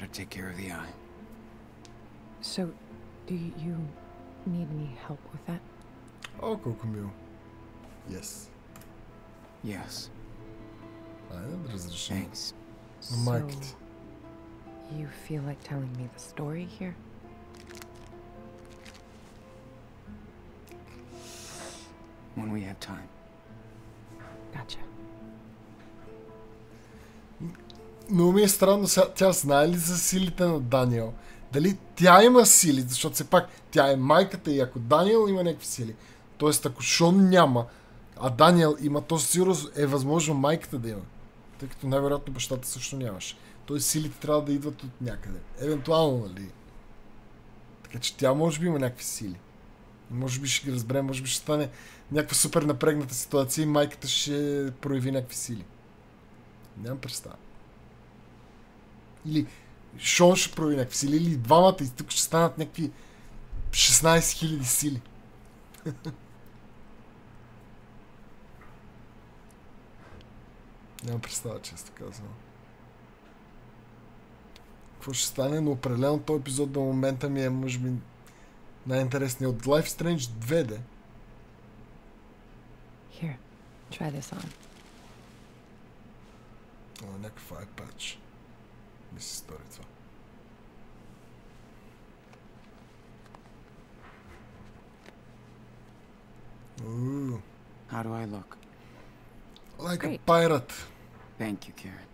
Better take care of the eye. So, do you need any help with that? Oh, Kokumio. Yes. Yes. I have resolution. Thanks. So, you feel like telling me the story here? When we have time. Gotcha. Но ми е странно, тя знае ли за силите на Даниел? Дали тя има сили? Защото все пак тя е майката и ако Даниел има някакви сили, т.е. ако Шон няма, а Даниел има, то сигурно е възможно майката да има. Тъй като най-вероятно бащата също нямаше. Т.е. силите трябва да идват от някъде. Евентуално, нали? Така че тя може би има някакви сили. Може би ще ги разбере, може би ще стане някаква супер напрегната ситуация и майката ще прояви някакви сили. Нямам представа. Или Шон ще прояви някакви сили, или двамата и тук ще станат някакви шестнайсет хиляди сили. Няма представа, често казвам. какво ще стане, но определено този епизод до момента ми е, може би, най-интересният от Life is Strange two, де. Here, try this on. О, някакъв iPatch. Ми се стори това. Ooh. How do I look? Like Great. A pirate. Thank you, Karen.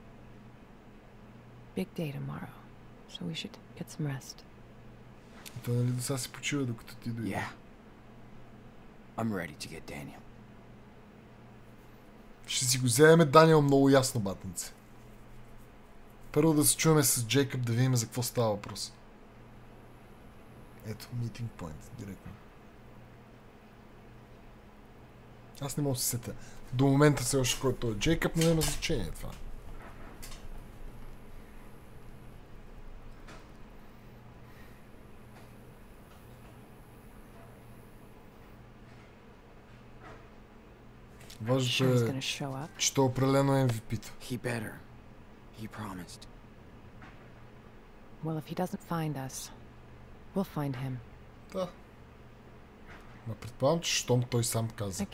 Big day tomorrow, so we should get some rest. Yeah. I'm ready to get Daniel. Ще си го вземе Даниел много ясно, батенци. Първо да се чуваме с Джейкъб, да видим за какво става въпрос. Ето, meeting point, директно. Аз не мога да се сетя. До момента се още който е Джейкъб, но няма значение това. Важното е, че то определено е Ем Ви Пи-то. Да. Ма предполагам, че щом той сам каза.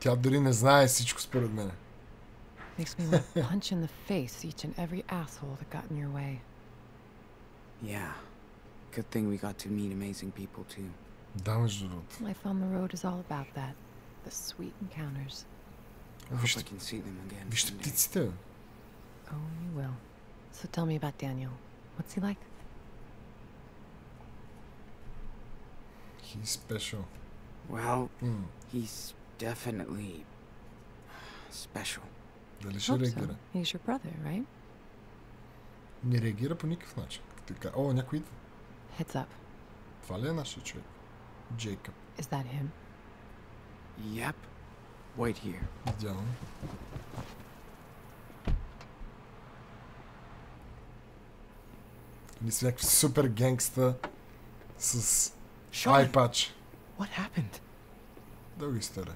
Тя дори не знае всичко според мен. Да, между другото. Вижте птиците. He's special. Well, mm. he's definitely special. Дали ще реагира? He's your brother, right? Не реагира по никакъв начин. Така, о, някой идва. Heads up. Това ли е нашия човек? Jacob. Is that him? Yep. Wait here. Идеално. Мисля, някакъв супер гангста с Sean, iPatch. What happened? Дълга история.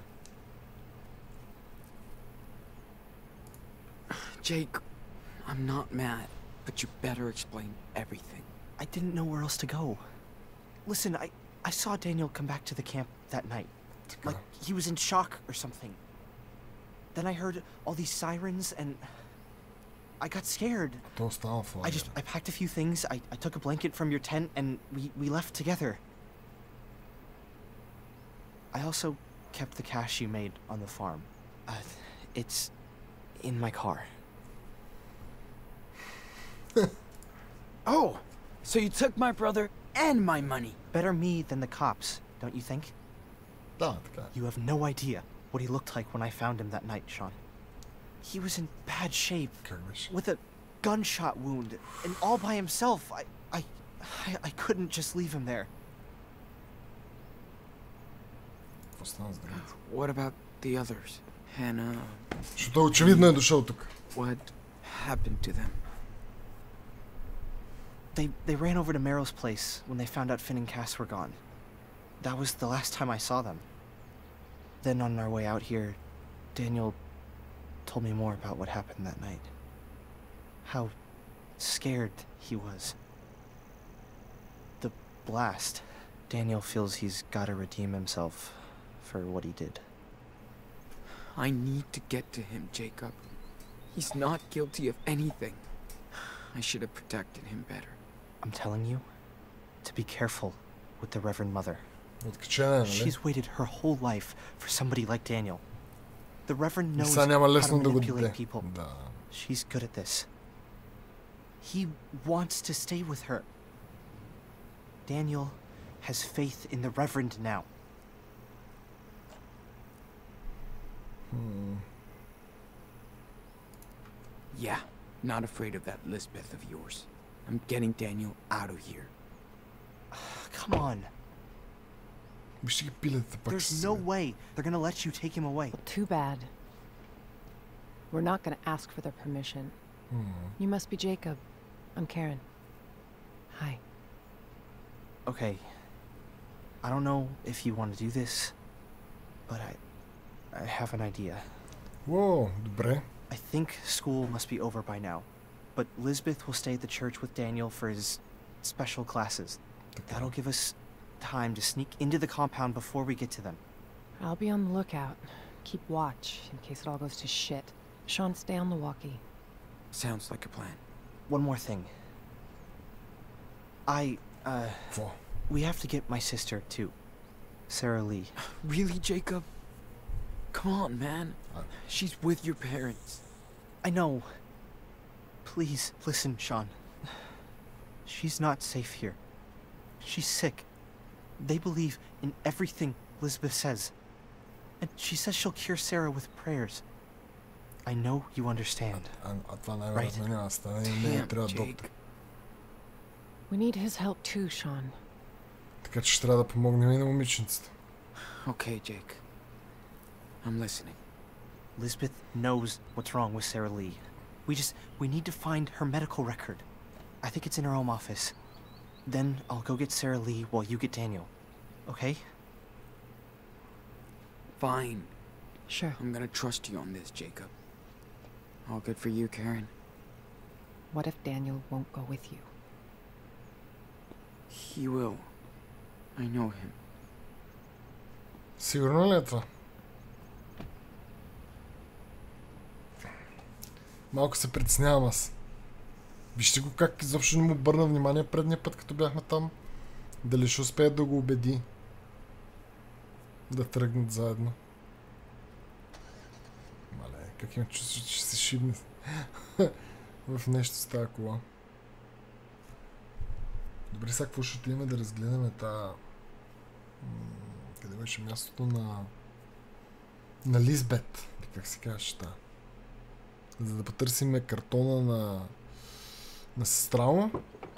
Jake, I'm not mad, but you better explain everything. I didn't know where else to go. Listen, I I saw Daniel come back to the camp that night. Like he was in shock or something. Then I heard all these sirens and I got scared. I just I packed a few things. I I took a blanket from your tent and we we left together. I also kept the cash you made on the farm. Uh, it's in my car. Oh, so you took my brother and my money. Better me than the cops, don't you think? You have no idea what he looked like when I found him that night, Sean. He was in bad shape, with a gunshot wound, and all by himself. I, I, I, I couldn't just leave him there. What about the others? Hannah. Что-то очевидное дошел так. What happened to them? They they ran over to Meryl's place when they found out Finn and Cass were gone. That was the last time I saw them. Then on our way out here, Daniel told me more about what happened that night. How scared he was. The blast. Daniel feels he's got to redeem himself for what he did. I need to get to him, Jacob. He's not guilty of anything. I should have protected him better. I'm telling you to be careful with the Reverend Mother. She's waited her whole life for somebody like Daniel. The Reverend knows how to manipulate people. She's good at this. He wants to stay with her. Daniel has faith in the Reverend now. Hmm. Yeah, not afraid of that Lisbeth of yours. I'm getting Daniel out of here. Come on. There's no way they're gonna let you take him away. Well, too bad. We're not gonna ask for their permission. Hmm. You must be Jacob. I'm Karen. Hi. Okay. I don't know if you want to do this, but I I have an idea. Whoa, dobre. I think school must be over by now, but Lisbeth will stay at the church with Daniel for his special classes. Okay. That'll give us time to sneak into the compound before we get to them. I'll be on the lookout. Keep watch in case it all goes to shit. Sean, stay on the walkie. Sounds like a plan. One more thing. I, uh... Four. We have to get my sister, too. Sarah Lee. Really, Jacob? Come on, man. What? She's with your parents. I know. Please, listen, Sean. She's not safe here. She's sick. They believe in everything Elizabeth says. And she says she'll cure Sarah with prayers. I know you understand. Right? Damn, Jake. We need his help too, Sean. Така че ще трябва да помогнем и на момиченцата. Okay, Jake. I'm listening. Lisbeth knows what's wrong with Sarah Lee. We just, we need to find her medical record. I think it's in her home office. Then I'll go get Sarah Lee while you get Daniel. Okay? Fine. Sure. I'm gonna trust you on this, Jacob. All good for you, Karen. What if Daniel won't go with you? He will. I know him. Сигурно ли е това? Малко се притеснявам аз. Вижте го как изобщо не му обърна внимание предния път, като бяхме там. Дали ще успее да го убеди да тръгнат заедно. Мале, как имам чувство, че се шибне в нещо с тази кола. Добре, сега какво ще отиваме да разгледаме тази... Къде беше мястото на... на Лизбет, как се казваше тази. За да потърсиме картона на... на сестра му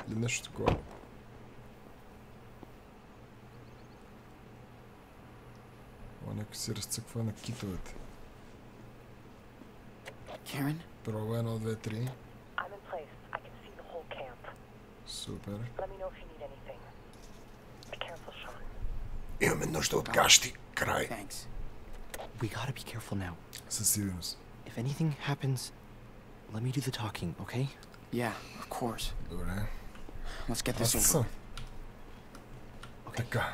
или нещо такова. О, някой си разцъква на китовете. Карен? Пробва едно, две, три. Супер. Имаме нужда от гащи, край. Със сигурност. Добре. Аз съм. Така.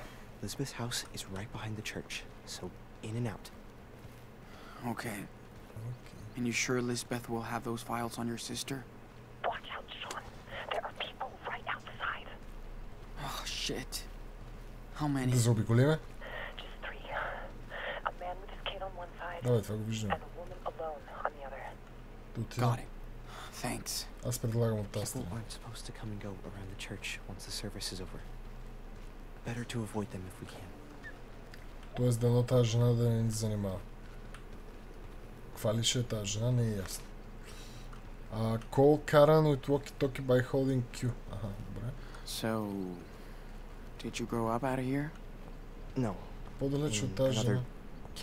Окей. And you sure Lisbeth will have those files on your sister? Shit. How many? Just three. A man with his kid on one side and a woman alone on the other. Got it. Thanks. People aren't supposed to come and go around the church once the service is over. Better to avoid them if we can. То есть дано та жена да не ни занимава. Квалише та жена не е ясно. А call Karen with walkie-talkie by holding Q. Аха, добре. So did you grow up out of here? No. Another...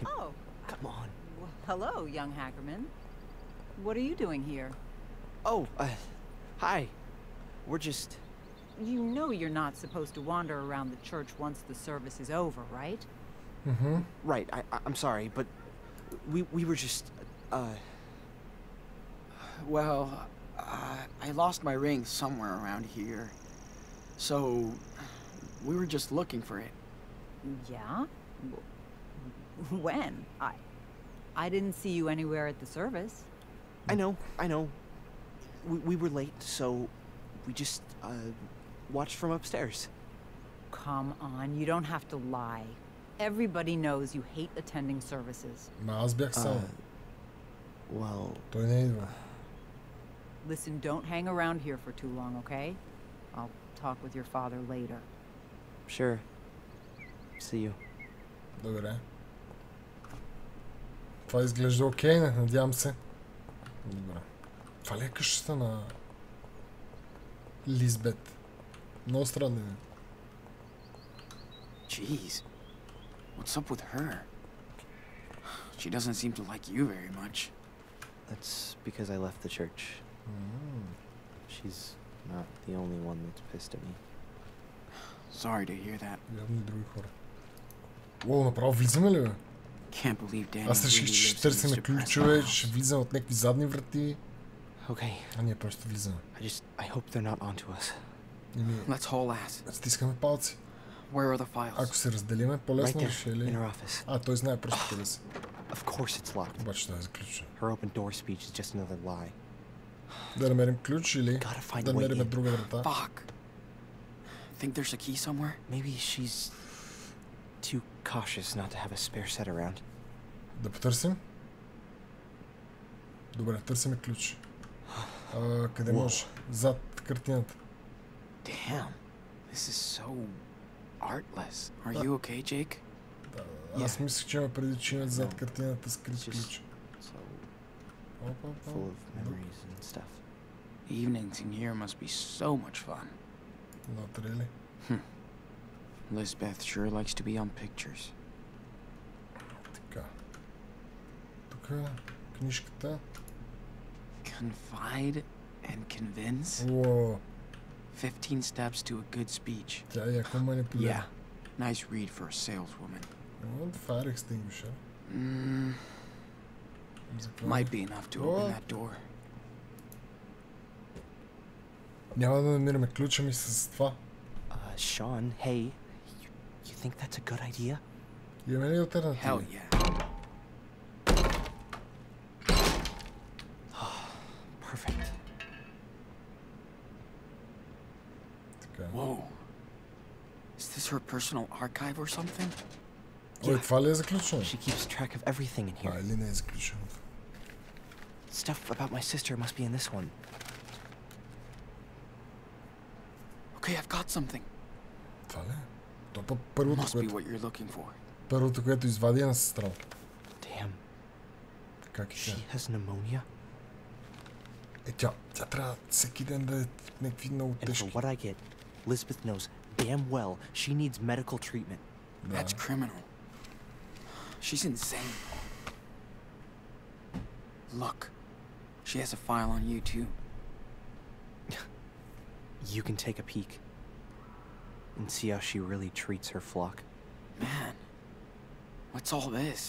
Oh, come on. Well, hello, young Hackerman. What are you doing here? Oh, uh, hi. We're just... You know you're not supposed to wander around the church once the service is over, right? Mm-hmm. Right, I, I, I'm sorry, but we, we were just... Uh... Well, uh, I lost my ring somewhere around here. So... We were just looking for it. Yeah? When? I... I didn't see you anywhere at the service. I know, I know. We, we were late, so we just, uh, watched from upstairs. Come on, you don't have to lie. Everybody knows you hate attending services. Uh, well... Listen, don't hang around here for too long, okay? I'll talk with your father later. Sure. See you. Добре. Това изглежда окей, не? Надявам се. Добре. Това ли е къщата на... Лизбет? Много странно е. Jeez. What's up with her? She doesn't seem to like you very much. That's because I left the church. Mm. She's not the only one that's pissed at me. Sorry to hear that. Wow, направо влизаме ли бе? Аз всички четърся на ключове, ще влизам от някакви задни врати. А ние просто влизаме. Стискаме палци. Ако се разделиме, по-лесно ли ще е ли? А, той знае просто къде си. Обаче това е заключено. Да намерим ключ или да намерим друга врата? Think there's a key somewhere? Maybe she's too cautious not to have a spare set around. Да потърсим. Добре, търсим ключ. А, къде може? Зад картината. Damn. This is so artless. Are you okay, Jake? Да, аз мислех, че има преди, че имат зад картината скрит ключ. Опа, опа. Full of memories and stuff. Evenings in here must be so much fun. Not really. Hmm. Lisbeth sure likes to be on pictures. Така. Тук книжката. Confide and convince. Whoa. Fifteen steps to a good speech. Тя яко манипулира. Yeah. Nice read for a saleswoman. What fire extinguisher? Mm. Might be enough to open that door. Няма да намираме ключа ми с това. Uh, Sean, hey, you, you think that's a good idea? Имаме ли альтернатива? Hell yeah. Oh, perfect. Така. Whoa. Is this her personal archive or something? Ой, това ли е заключено? She keeps track of everything in here. А, или не е заключено? Stuff about my sister must be in this one. Okay, I've got something. Това ли е? Това път първото, което... Първото, което извади е на сестра. Damn. Как е тя? She has pneumonia? Е, тя, тя трябва всеки ден да е някакви много тежки. And for what I get, Lisbeth knows damn well she needs medical treatment. Да. That's criminal. She's insane. Look, she has a file on you too. You can take a peek and see how she really treats her flock. Man, what's all this?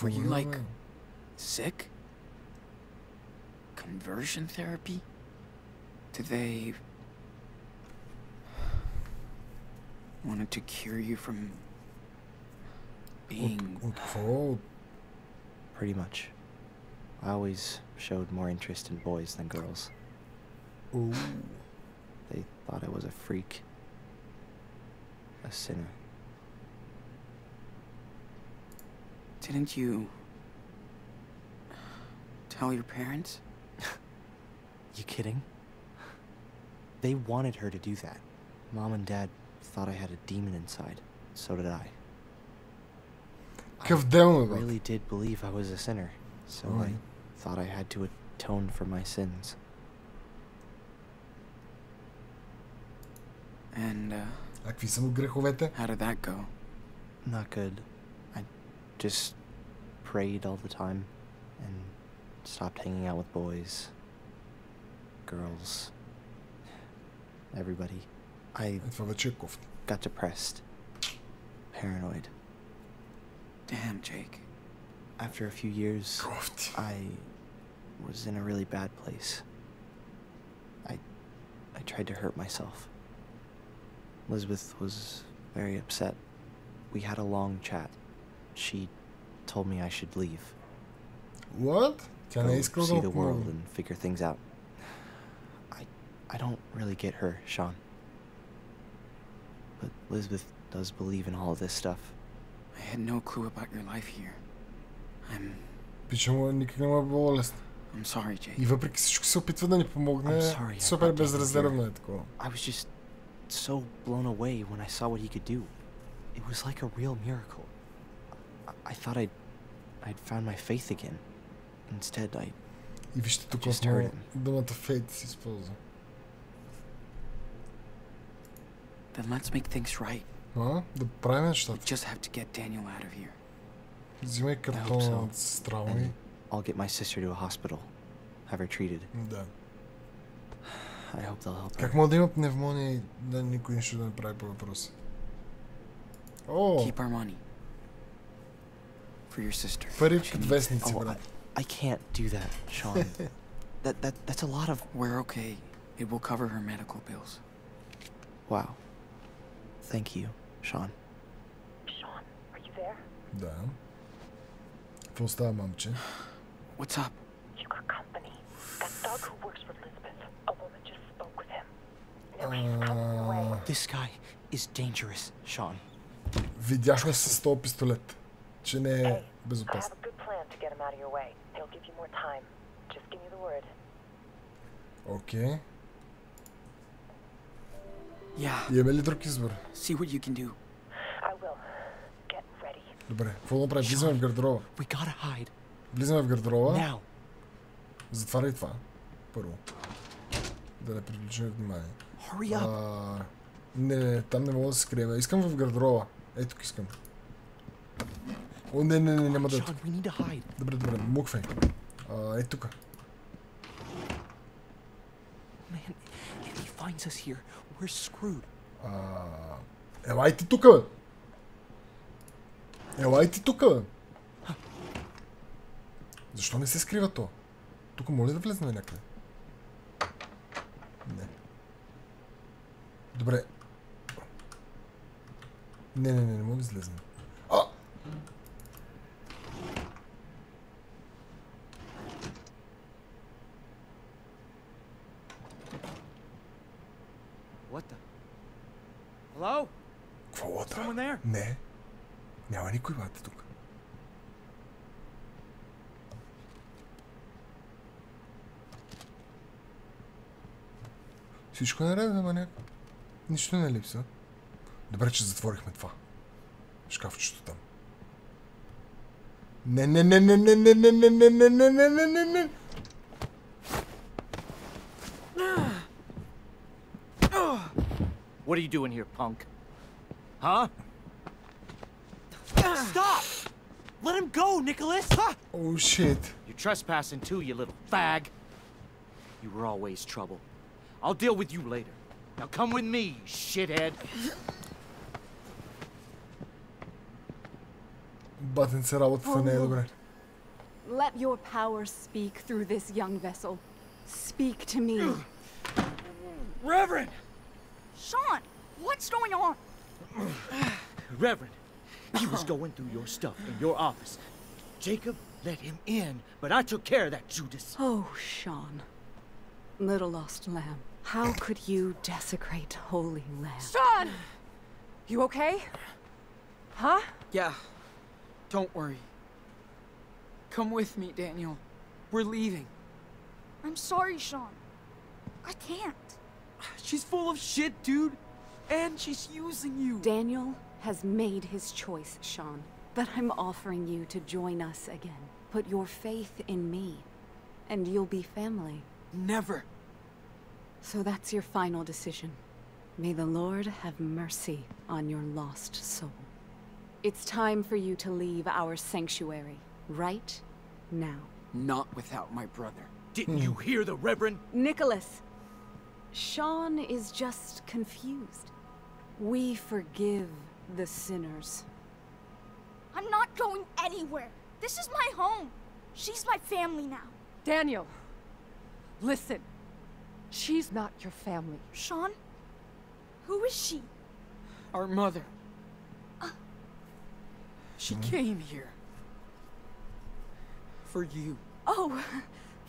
Were you like sick? Conversion therapy? Did they wanted to cure you from being cold? Pretty much. I always showed more interest in boys than girls. Ooh. They thought I was a freak, a sinner. Didn't you tell your parents? You kidding? They wanted her to do that. Mom and Dad thought I had a demon inside. So did I. I really did believe I was a sinner, so mm. I thought I had to atone for my sins. And uh, how did that go? Not good. I just prayed all the time and stopped hanging out with boys, girls, everybody. I got depressed, paranoid. Damn, Jake. After a few years, I was in a really bad place. I, I tried to hurt myself. Elizabeth was very upset. We had a long chat. She told me I should leave. What? Go see the world and figure things out. I, I don't really get her, Sean. But Elizabeth does believe in all of this stuff. I had no clue about your life here. I'm. I'm sorry, Jake. I'm sorry. I was just. So blown away when I saw what he could do. It was like a real miracle. I, I thought I'd I'd found my faith again. Instead, I just heard him. Then let's make things right. Huh? We just have to get Daniel out of here. I hope so. And I'll get my sister to a hospital. Have her treated. I hope they'll help her. Как мога да има пневмония и да никой нищо да не прави по въпроса? О! Keep our money. for your sister. But if listen to oh, what I, I can't do that, Sean. that that that's a lot of. We're okay. It will cover her medical bills. Wow. Thank you, Sean. Sean, are you there? Да. Просто мамче. What's up? You got company. That dog who works for Lisbeth. A woman just spoke with him. Now he's coming away. This guy is dangerous, Sean. Видяхме с този пистолет, че не е безопасно. Окей. Имаме ли друг избор? Добре, какво да направим? Влизаме в гардероба. Влизаме в гардероба. Затваряй това. Първо. Да не привличаме внимание. Не, там не мога да се скрием. Искам в гардероба. Ей, тук искам. О, не, не, не, няма да е тук. Добре, добре, муквай. Ей, тук. Елай ти тук, бе! Елай ти тук, бе! Защо не се скрива то? Тук може да влезем някъде? Не. Добре. Не, не, не, не мога да излезем. А! Какво лътра? Не. Няма никой бате тук. Всичко е наред, ама някак. Нищо не липсва. Добре, че затворихме това. Шкафчето там. Не, не, не, не, не, не, не, не, не, не, не, не, не, не, не. What are you doing here, punk? Huh? Stop! Let him go, Nicholas! Oh shit. You're trespassing too, you little fag. You were always trouble. I'll deal with you later. Now come with me, you shithead. Button set out for Nailbread. Let your power speak through this young vessel. Speak to me. Reverend! Sean, what's going on? Reverend, he was going through your stuff in your office. Jacob let him in, but I took care of that Judas. Oh, Sean. Little lost lamb. How could you desecrate holy land? Sean! You okay? Huh? Yeah. Don't worry. Come with me, Daniel. We're leaving. I'm sorry, Sean. I can't. She's full of shit, dude. And she's using you. Daniel has made his choice, Sean. But I'm offering you to join us again. Put your faith in me, and you'll be family. Never. So that's your final decision. May the Lord have mercy on your lost soul. It's time for you to leave our sanctuary, right now. Not without my brother. Didn't you hear the Reverend? Nicholas, Sean is just confused. We forgive the sinners. I'm not going anywhere. This is my home. She's my family now. Daniel, listen. She's not your family. Sean? Who is she? Our mother. Uh, she came here. For you. Oh,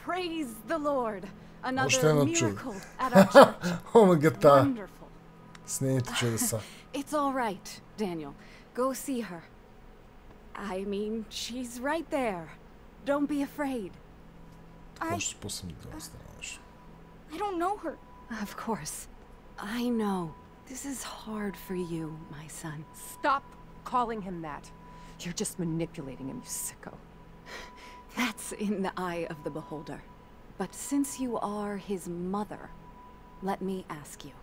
praise the Lord. Another miracle at our church. Oh my God. Wonderful. It's all right, Daniel. Go see her. I mean, she's right there. Don't be afraid. I... I don't know her. Of course. I know. This is hard for you, my son. Stop calling him that. You're just manipulating him, you sicko. That's in the eye of the beholder. But since you are his mother, let me ask you.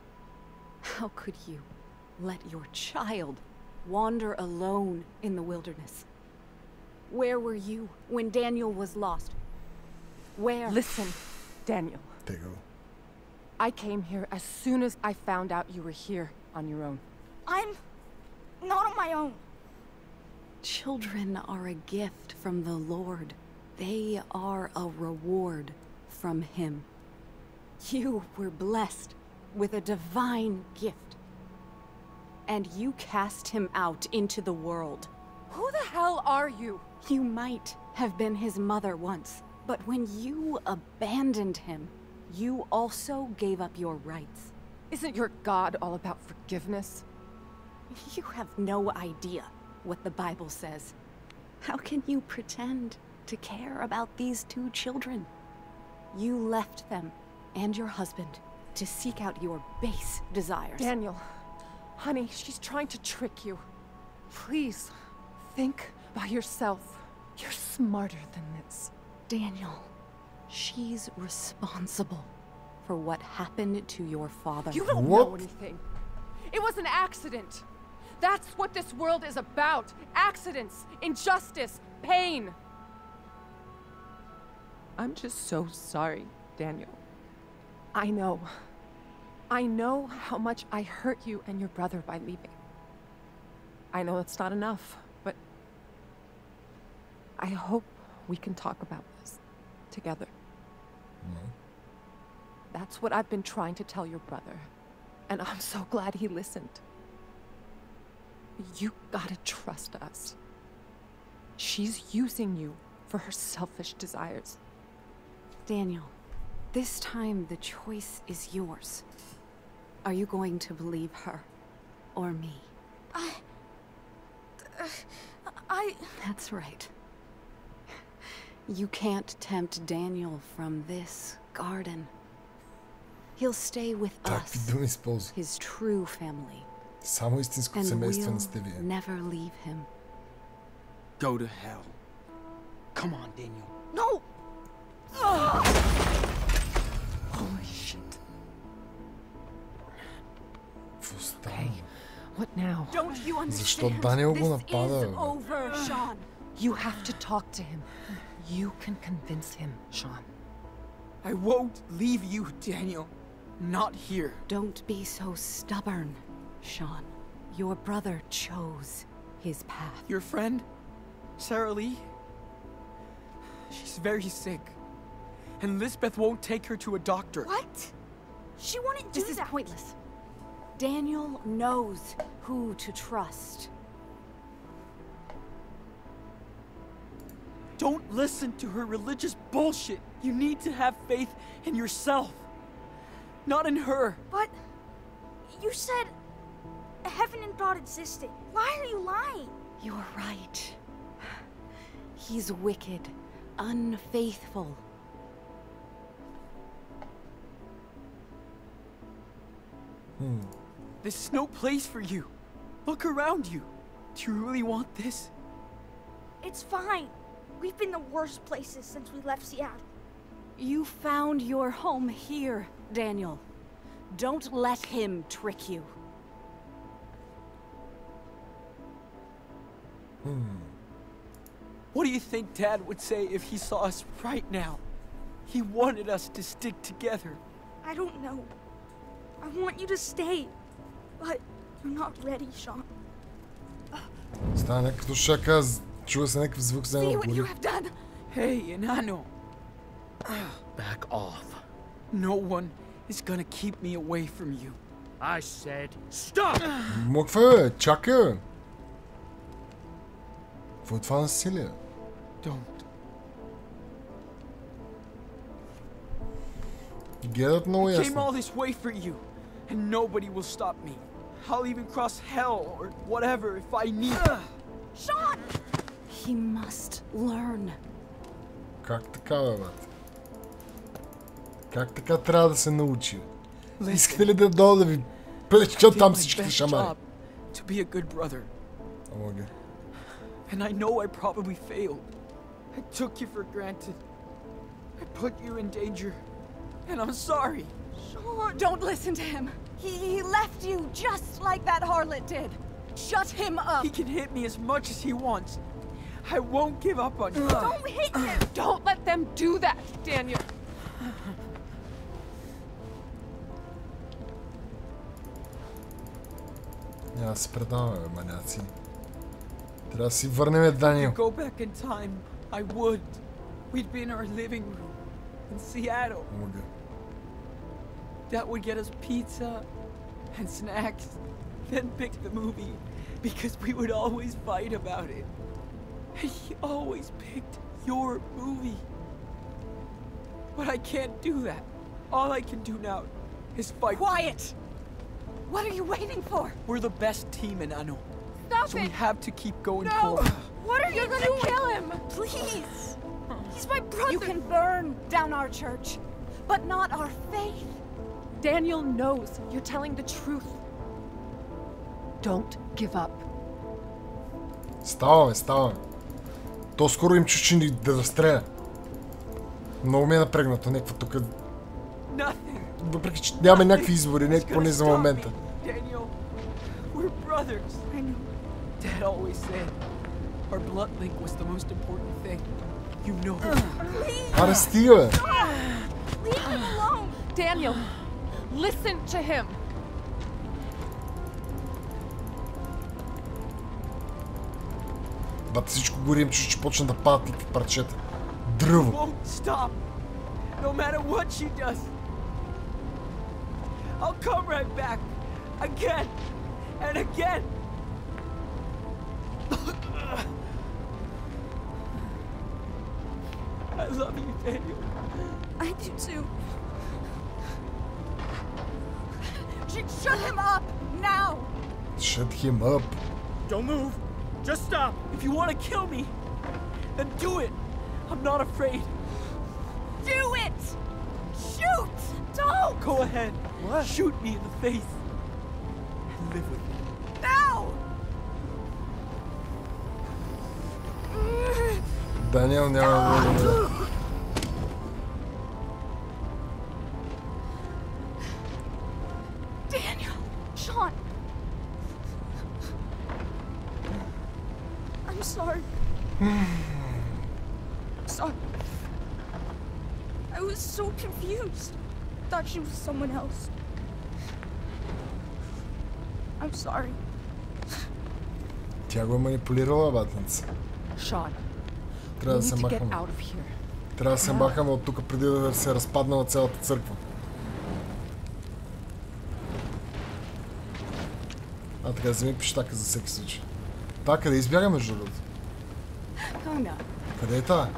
How could you let your child wander alone in the wilderness? Where were you when Daniel was lost? Where? Listen, Daniel. Daniel. I came here as soon as I found out you were here on your own. I'm not on my own. Children are a gift from the Lord. They are a reward from Him. You were blessed with a divine gift. And you cast him out into the world. Who the hell are you? You might have been his mother once, but when you abandoned him, you also gave up your rights. Isn't your God all about forgiveness? You have no idea what the Bible says. How can you pretend to care about these two children? You left them and your husband to seek out your base desires. Daniel, honey, she's trying to trick you. Please, think by yourself. You're smarter than this. Daniel, she's responsible for what happened to your father. You don't what? know anything. It was an accident. That's what this world is about. Accidents, injustice, pain. I'm just so sorry, Daniel. I know. I know how much I hurt you and your brother by leaving. I know it's not enough, but I hope we can talk about this together. Mm-hmm. That's what I've been trying to tell your brother, and I'm so glad he listened. You gotta trust us. She's using you for her selfish desires. Daniel, this time the choice is yours. Are you going to believe her or me? I... Uh, I... That's right. You can't tempt Daniel from this garden. He'll stay with us, his true family. Samo istinsko семейство на Стиве. Never leave him. Go to hell. Come on, Daniel. No! Ugh! Holy shit. Hey, what now? Don't you understand? This is over, Sean. You have to talk to him. You can convince him, Sean. I won't leave you, Daniel. Not here. Don't be so stubborn. Sean, your brother chose his path. Your friend, Sarah Lee, she's very sick, and Lisbeth won't take her to a doctor. What? She wouldn't do that. This is pointless. Daniel knows who to trust. Don't listen to her religious bullshit. You need to have faith in yourself, not in her. But you said heaven and God existed. Why are you lying? You're right. He's wicked, unfaithful. Hmm. This is no place for you. Look around you. Do you really want this? It's fine. We've been the worst places since we left Seattle. You found your home here, Daniel. Don't let him trick you. Hmm. What do you think Dad would say if he saw us right now? He wanted us to stick together. I don't know. I want you to stay, but you're not ready, Sean. See what you have done. Hey, Inano. Back off. No one is gonna keep me away from you. I said stop. Mokfe, Chaka. Don't. I came all this way for you, and nobody will stop me. I'll even cross hell or whatever if I need. Sean! He must learn. Как така, брат? Как така трябва да се научи? Искате ли да дойда да ви пречат там всичките шамари? To be a good brother. Okay. And I know I probably failed. I took you for granted. I put you in danger. And I'm sorry. Sean, don't listen to him. He, he left you just like that harlot did. Shut him up. He can hit me as much as he wants. I won't give up on you. Don't hit him. Don't let them do that, Daniel. Yeah, I Трябва да си върнем Даниел. We'd be in our living room in Seattle. Okay. That would get us pizza and snacks, then pick the movie because we would always fight about it. And he always picked your movie. But I can't do that. All I can do now is fight. Quiet! What are you waiting for? We're the best team in Ano. Stop so it! So we have to keep going no. forward. What are You're you gonna kill him? Please! He's my brother! You can burn down our church, but not our faith. Daniel knows you're telling the truth. Don't give up. Ставаме, ставаме. То скоро им чучини да застреля. Много ме е напрегнато, някаква тук... Въпреки, че нямаме някакви избори, някакви поне за момента. Daniel, we're brothers. I know. Dad always said our blood link was the most important thing. You know How steal it. Leave him alone. Daniel, listen to him. But всичко горим, че ще почне да падат в парчета. Дърво. Stop. No matter what she does. I'll come right back. Again. And again. I love you, Daniel. I do too. She shut him up now. Shut him up. Don't move. Just stop. If you want to kill me, then do it. I'm not afraid. Do it. Shoot. Don't. Go ahead. What? Shoot me in the face. And live with it. Now. Daniel няма време. Daniel, Sean. I'm sorry. Sorry. I was so confused. Thought she was someone else. I'm sorry. Тя го манипулирала батенца. Sean. Трябва да се махаме. Трябва да се махаме от тук преди да се разпаднала цялата църква. А така, вземи пиштака за всеки случай. Та, къде избягаме между другото? Къде е тая?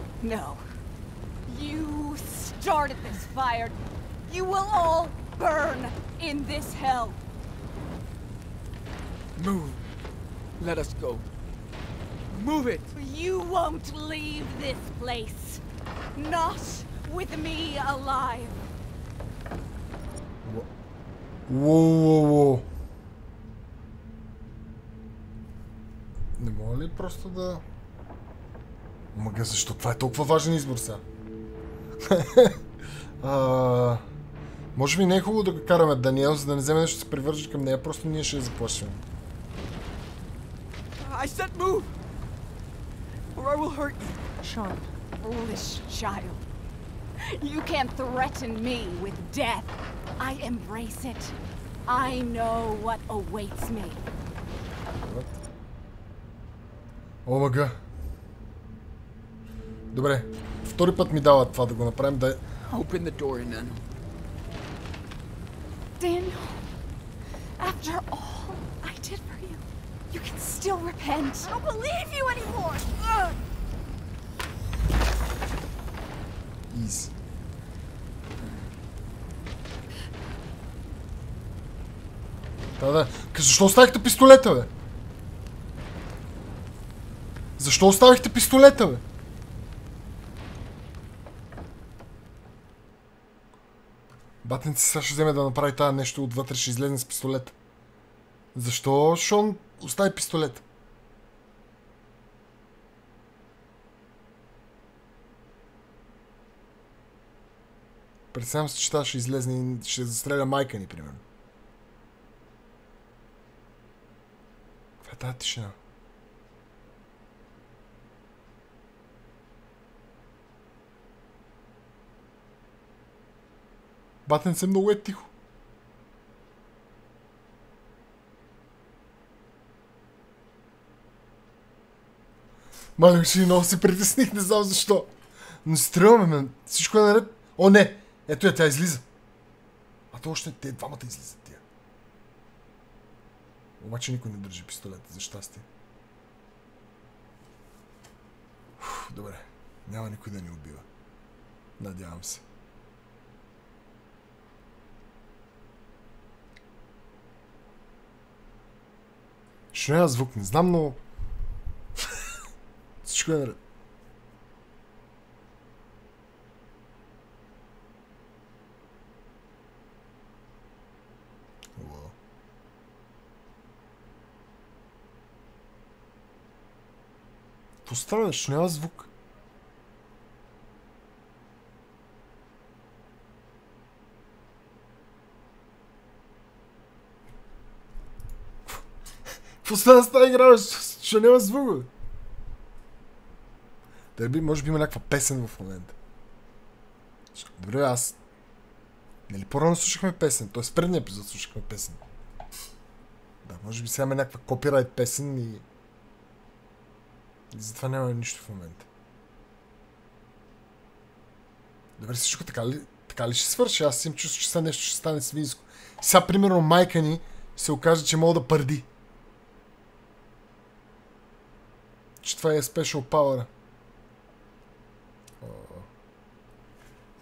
Move. Let us go. Move it! You won't leave this place. Not with me alive. Whoa, whoa, whoa. Не мога ли просто да... Мага, защо? Това е толкова важен избор сега. а, може би не е хубаво да караме Даниел, за да не вземе нещо да се привържи към нея. Просто ние ще я заплашим. I said move! Or I will hurt you. Sean, foolish child. You can't threaten me with death. I embrace it. I know what awaits me. What? Oh my God. Добре. Втори път ми дава това да го направим да... Open the door, Nan. Daniel, after all I did for you, you can still repent. I don't believe you anymore. Ugh. Ease. Да, да. Защо оставихте пистолета, бе? Защо оставихте пистолета, бе? Батенци сега ще вземе да направи тази нещо отвътре, ще излезе с пистолета. Защо Шон остави пистолет? Представям се, че тази ще излезне и ще застреля майка ни, примерно. Това е тази тишина. Батенце много е тихо. Мале, ще много се притесних, не знам защо. Но стрелваме, мен. Всичко е наред. О, не! Ето я, тя излиза. А то още те двамата излизат тия. Обаче никой не държи пистолета, за щастие. Уф, добре. Няма никой да ни убива. Надявам се. Ще няма звук, не знам, но... Всичко е наред. Пострадаш, ще няма звук. Последна става игра, ще няма звук. Дърби, може би има някаква песен в момента. Добре, аз... Нали по-рано слушахме песен, т.е. в предния епизод слушахме песен. Да, може би сега има някаква копирайт песен и... И затова няма нищо в момента. Добре, всичко така ли, така ли ще свърши? Аз им чувствам, че сега нещо ще стане свинско. Сега, примерно, майка ни се окаже, че мога да пърди. Че това е Special Power.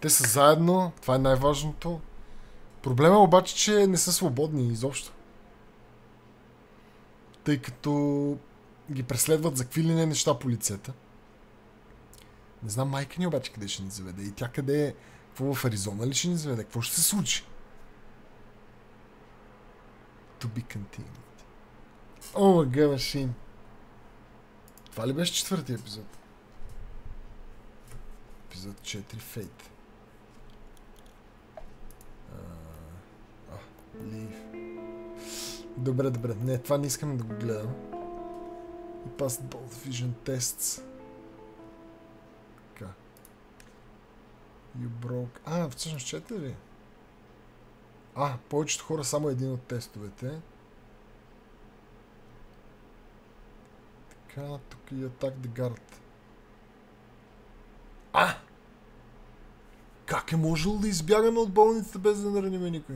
Те са заедно, това е най-важното. Проблема е обаче, че не са свободни изобщо. Тъй като... ги преследват за какви ли не неща полицията. Не знам майка ни обаче къде ще ни заведе. И тя къде е? Какво в Аризона ли ще ни заведе? Какво ще се случи? To be continued. О, гъвашин. Това ли беше четвъртия епизод? Епизод четири, Fate. А, Leave. Добре, добре. Не, това не искам да го гледам. И passed both vision tests. Така. You broke... А, всъщност чете ли? А, повечето хора само един от тестовете. Така, тук и attack the guard. А! Как е можело да избягаме от болницата без да нараним никой?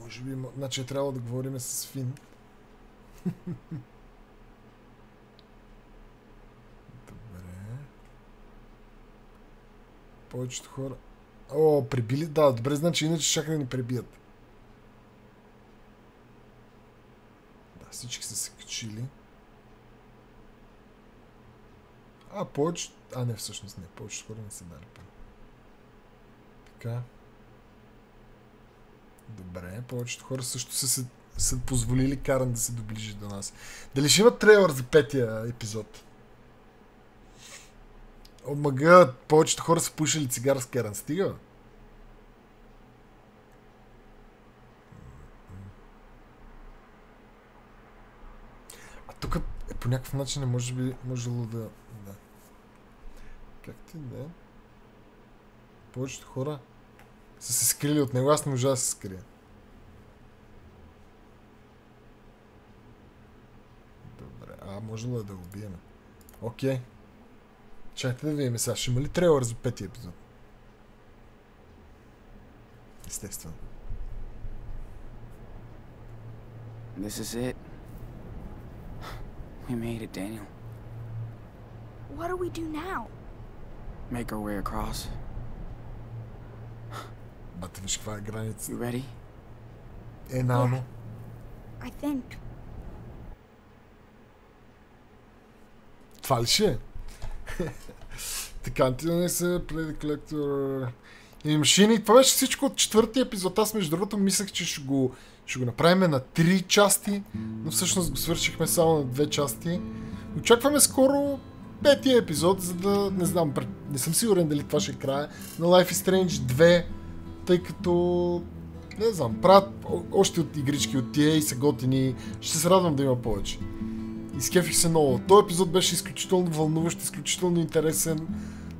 Може би, значи трябва да говорим с Фин. Добре. Повечето хора... О, прибили? Да, добре, значи иначе щяха да ни пребият. Да, всички са се качили. А, повечето... А, не, всъщност не. Повечето хора не са дали пари. Така. Добре, повечето хора също са, се, са позволили Карен да се доближи до нас. Дали ще има трейлър за петия епизод? О, мага, повечето хора са пушили цигара с Карен. Стига? А тук е, по някакъв начин не може би можело да... да. Как ти да... Повечето хора... са се скрили от него, аз не можа да се скрия. Добре, а може ли да го убиеме? Окей. Чакайте да видим сега, ще има ли трейлър за петия епизод? Естествено. This is it. We made it, Daniel. What do we do now? Make our way across. Бате, виж каква е граница. Е, нано. Това ли ще е? Така, ти да не се play the collector... И машини, това беше всичко от четвъртия епизод. Аз между другото мислех, че ще го, ще го направим на три части, но всъщност го свършихме само на две части. Очакваме скоро петия епизод, за да, не знам, не съм сигурен дали това ще е края, на Life is Strange две. Тъй като, не знам, правят още от игрички от тия и са готини, ще се радвам да има повече. Изкефих се много. Този епизод беше изключително вълнуващ, изключително интересен.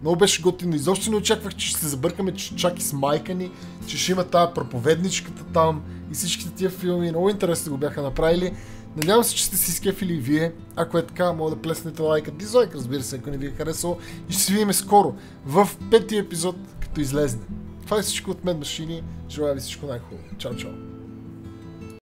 Много беше готино. Изобщо не очаквах, че ще се забъркаме, че чак и с майка ни, че ще има тая проповедничката там и всичките тия филми. Много интересно го бяха направили. Надявам се, че сте си скефили и вие. Ако е така, мога да плеснете лайка, дизлайк, разбира се, ако не ви е харесало. И ще се видим скоро в петия епизод, като излезне. Това е всичко от мен, машини. Желая ви всичко най-хубаво. Чао, чао!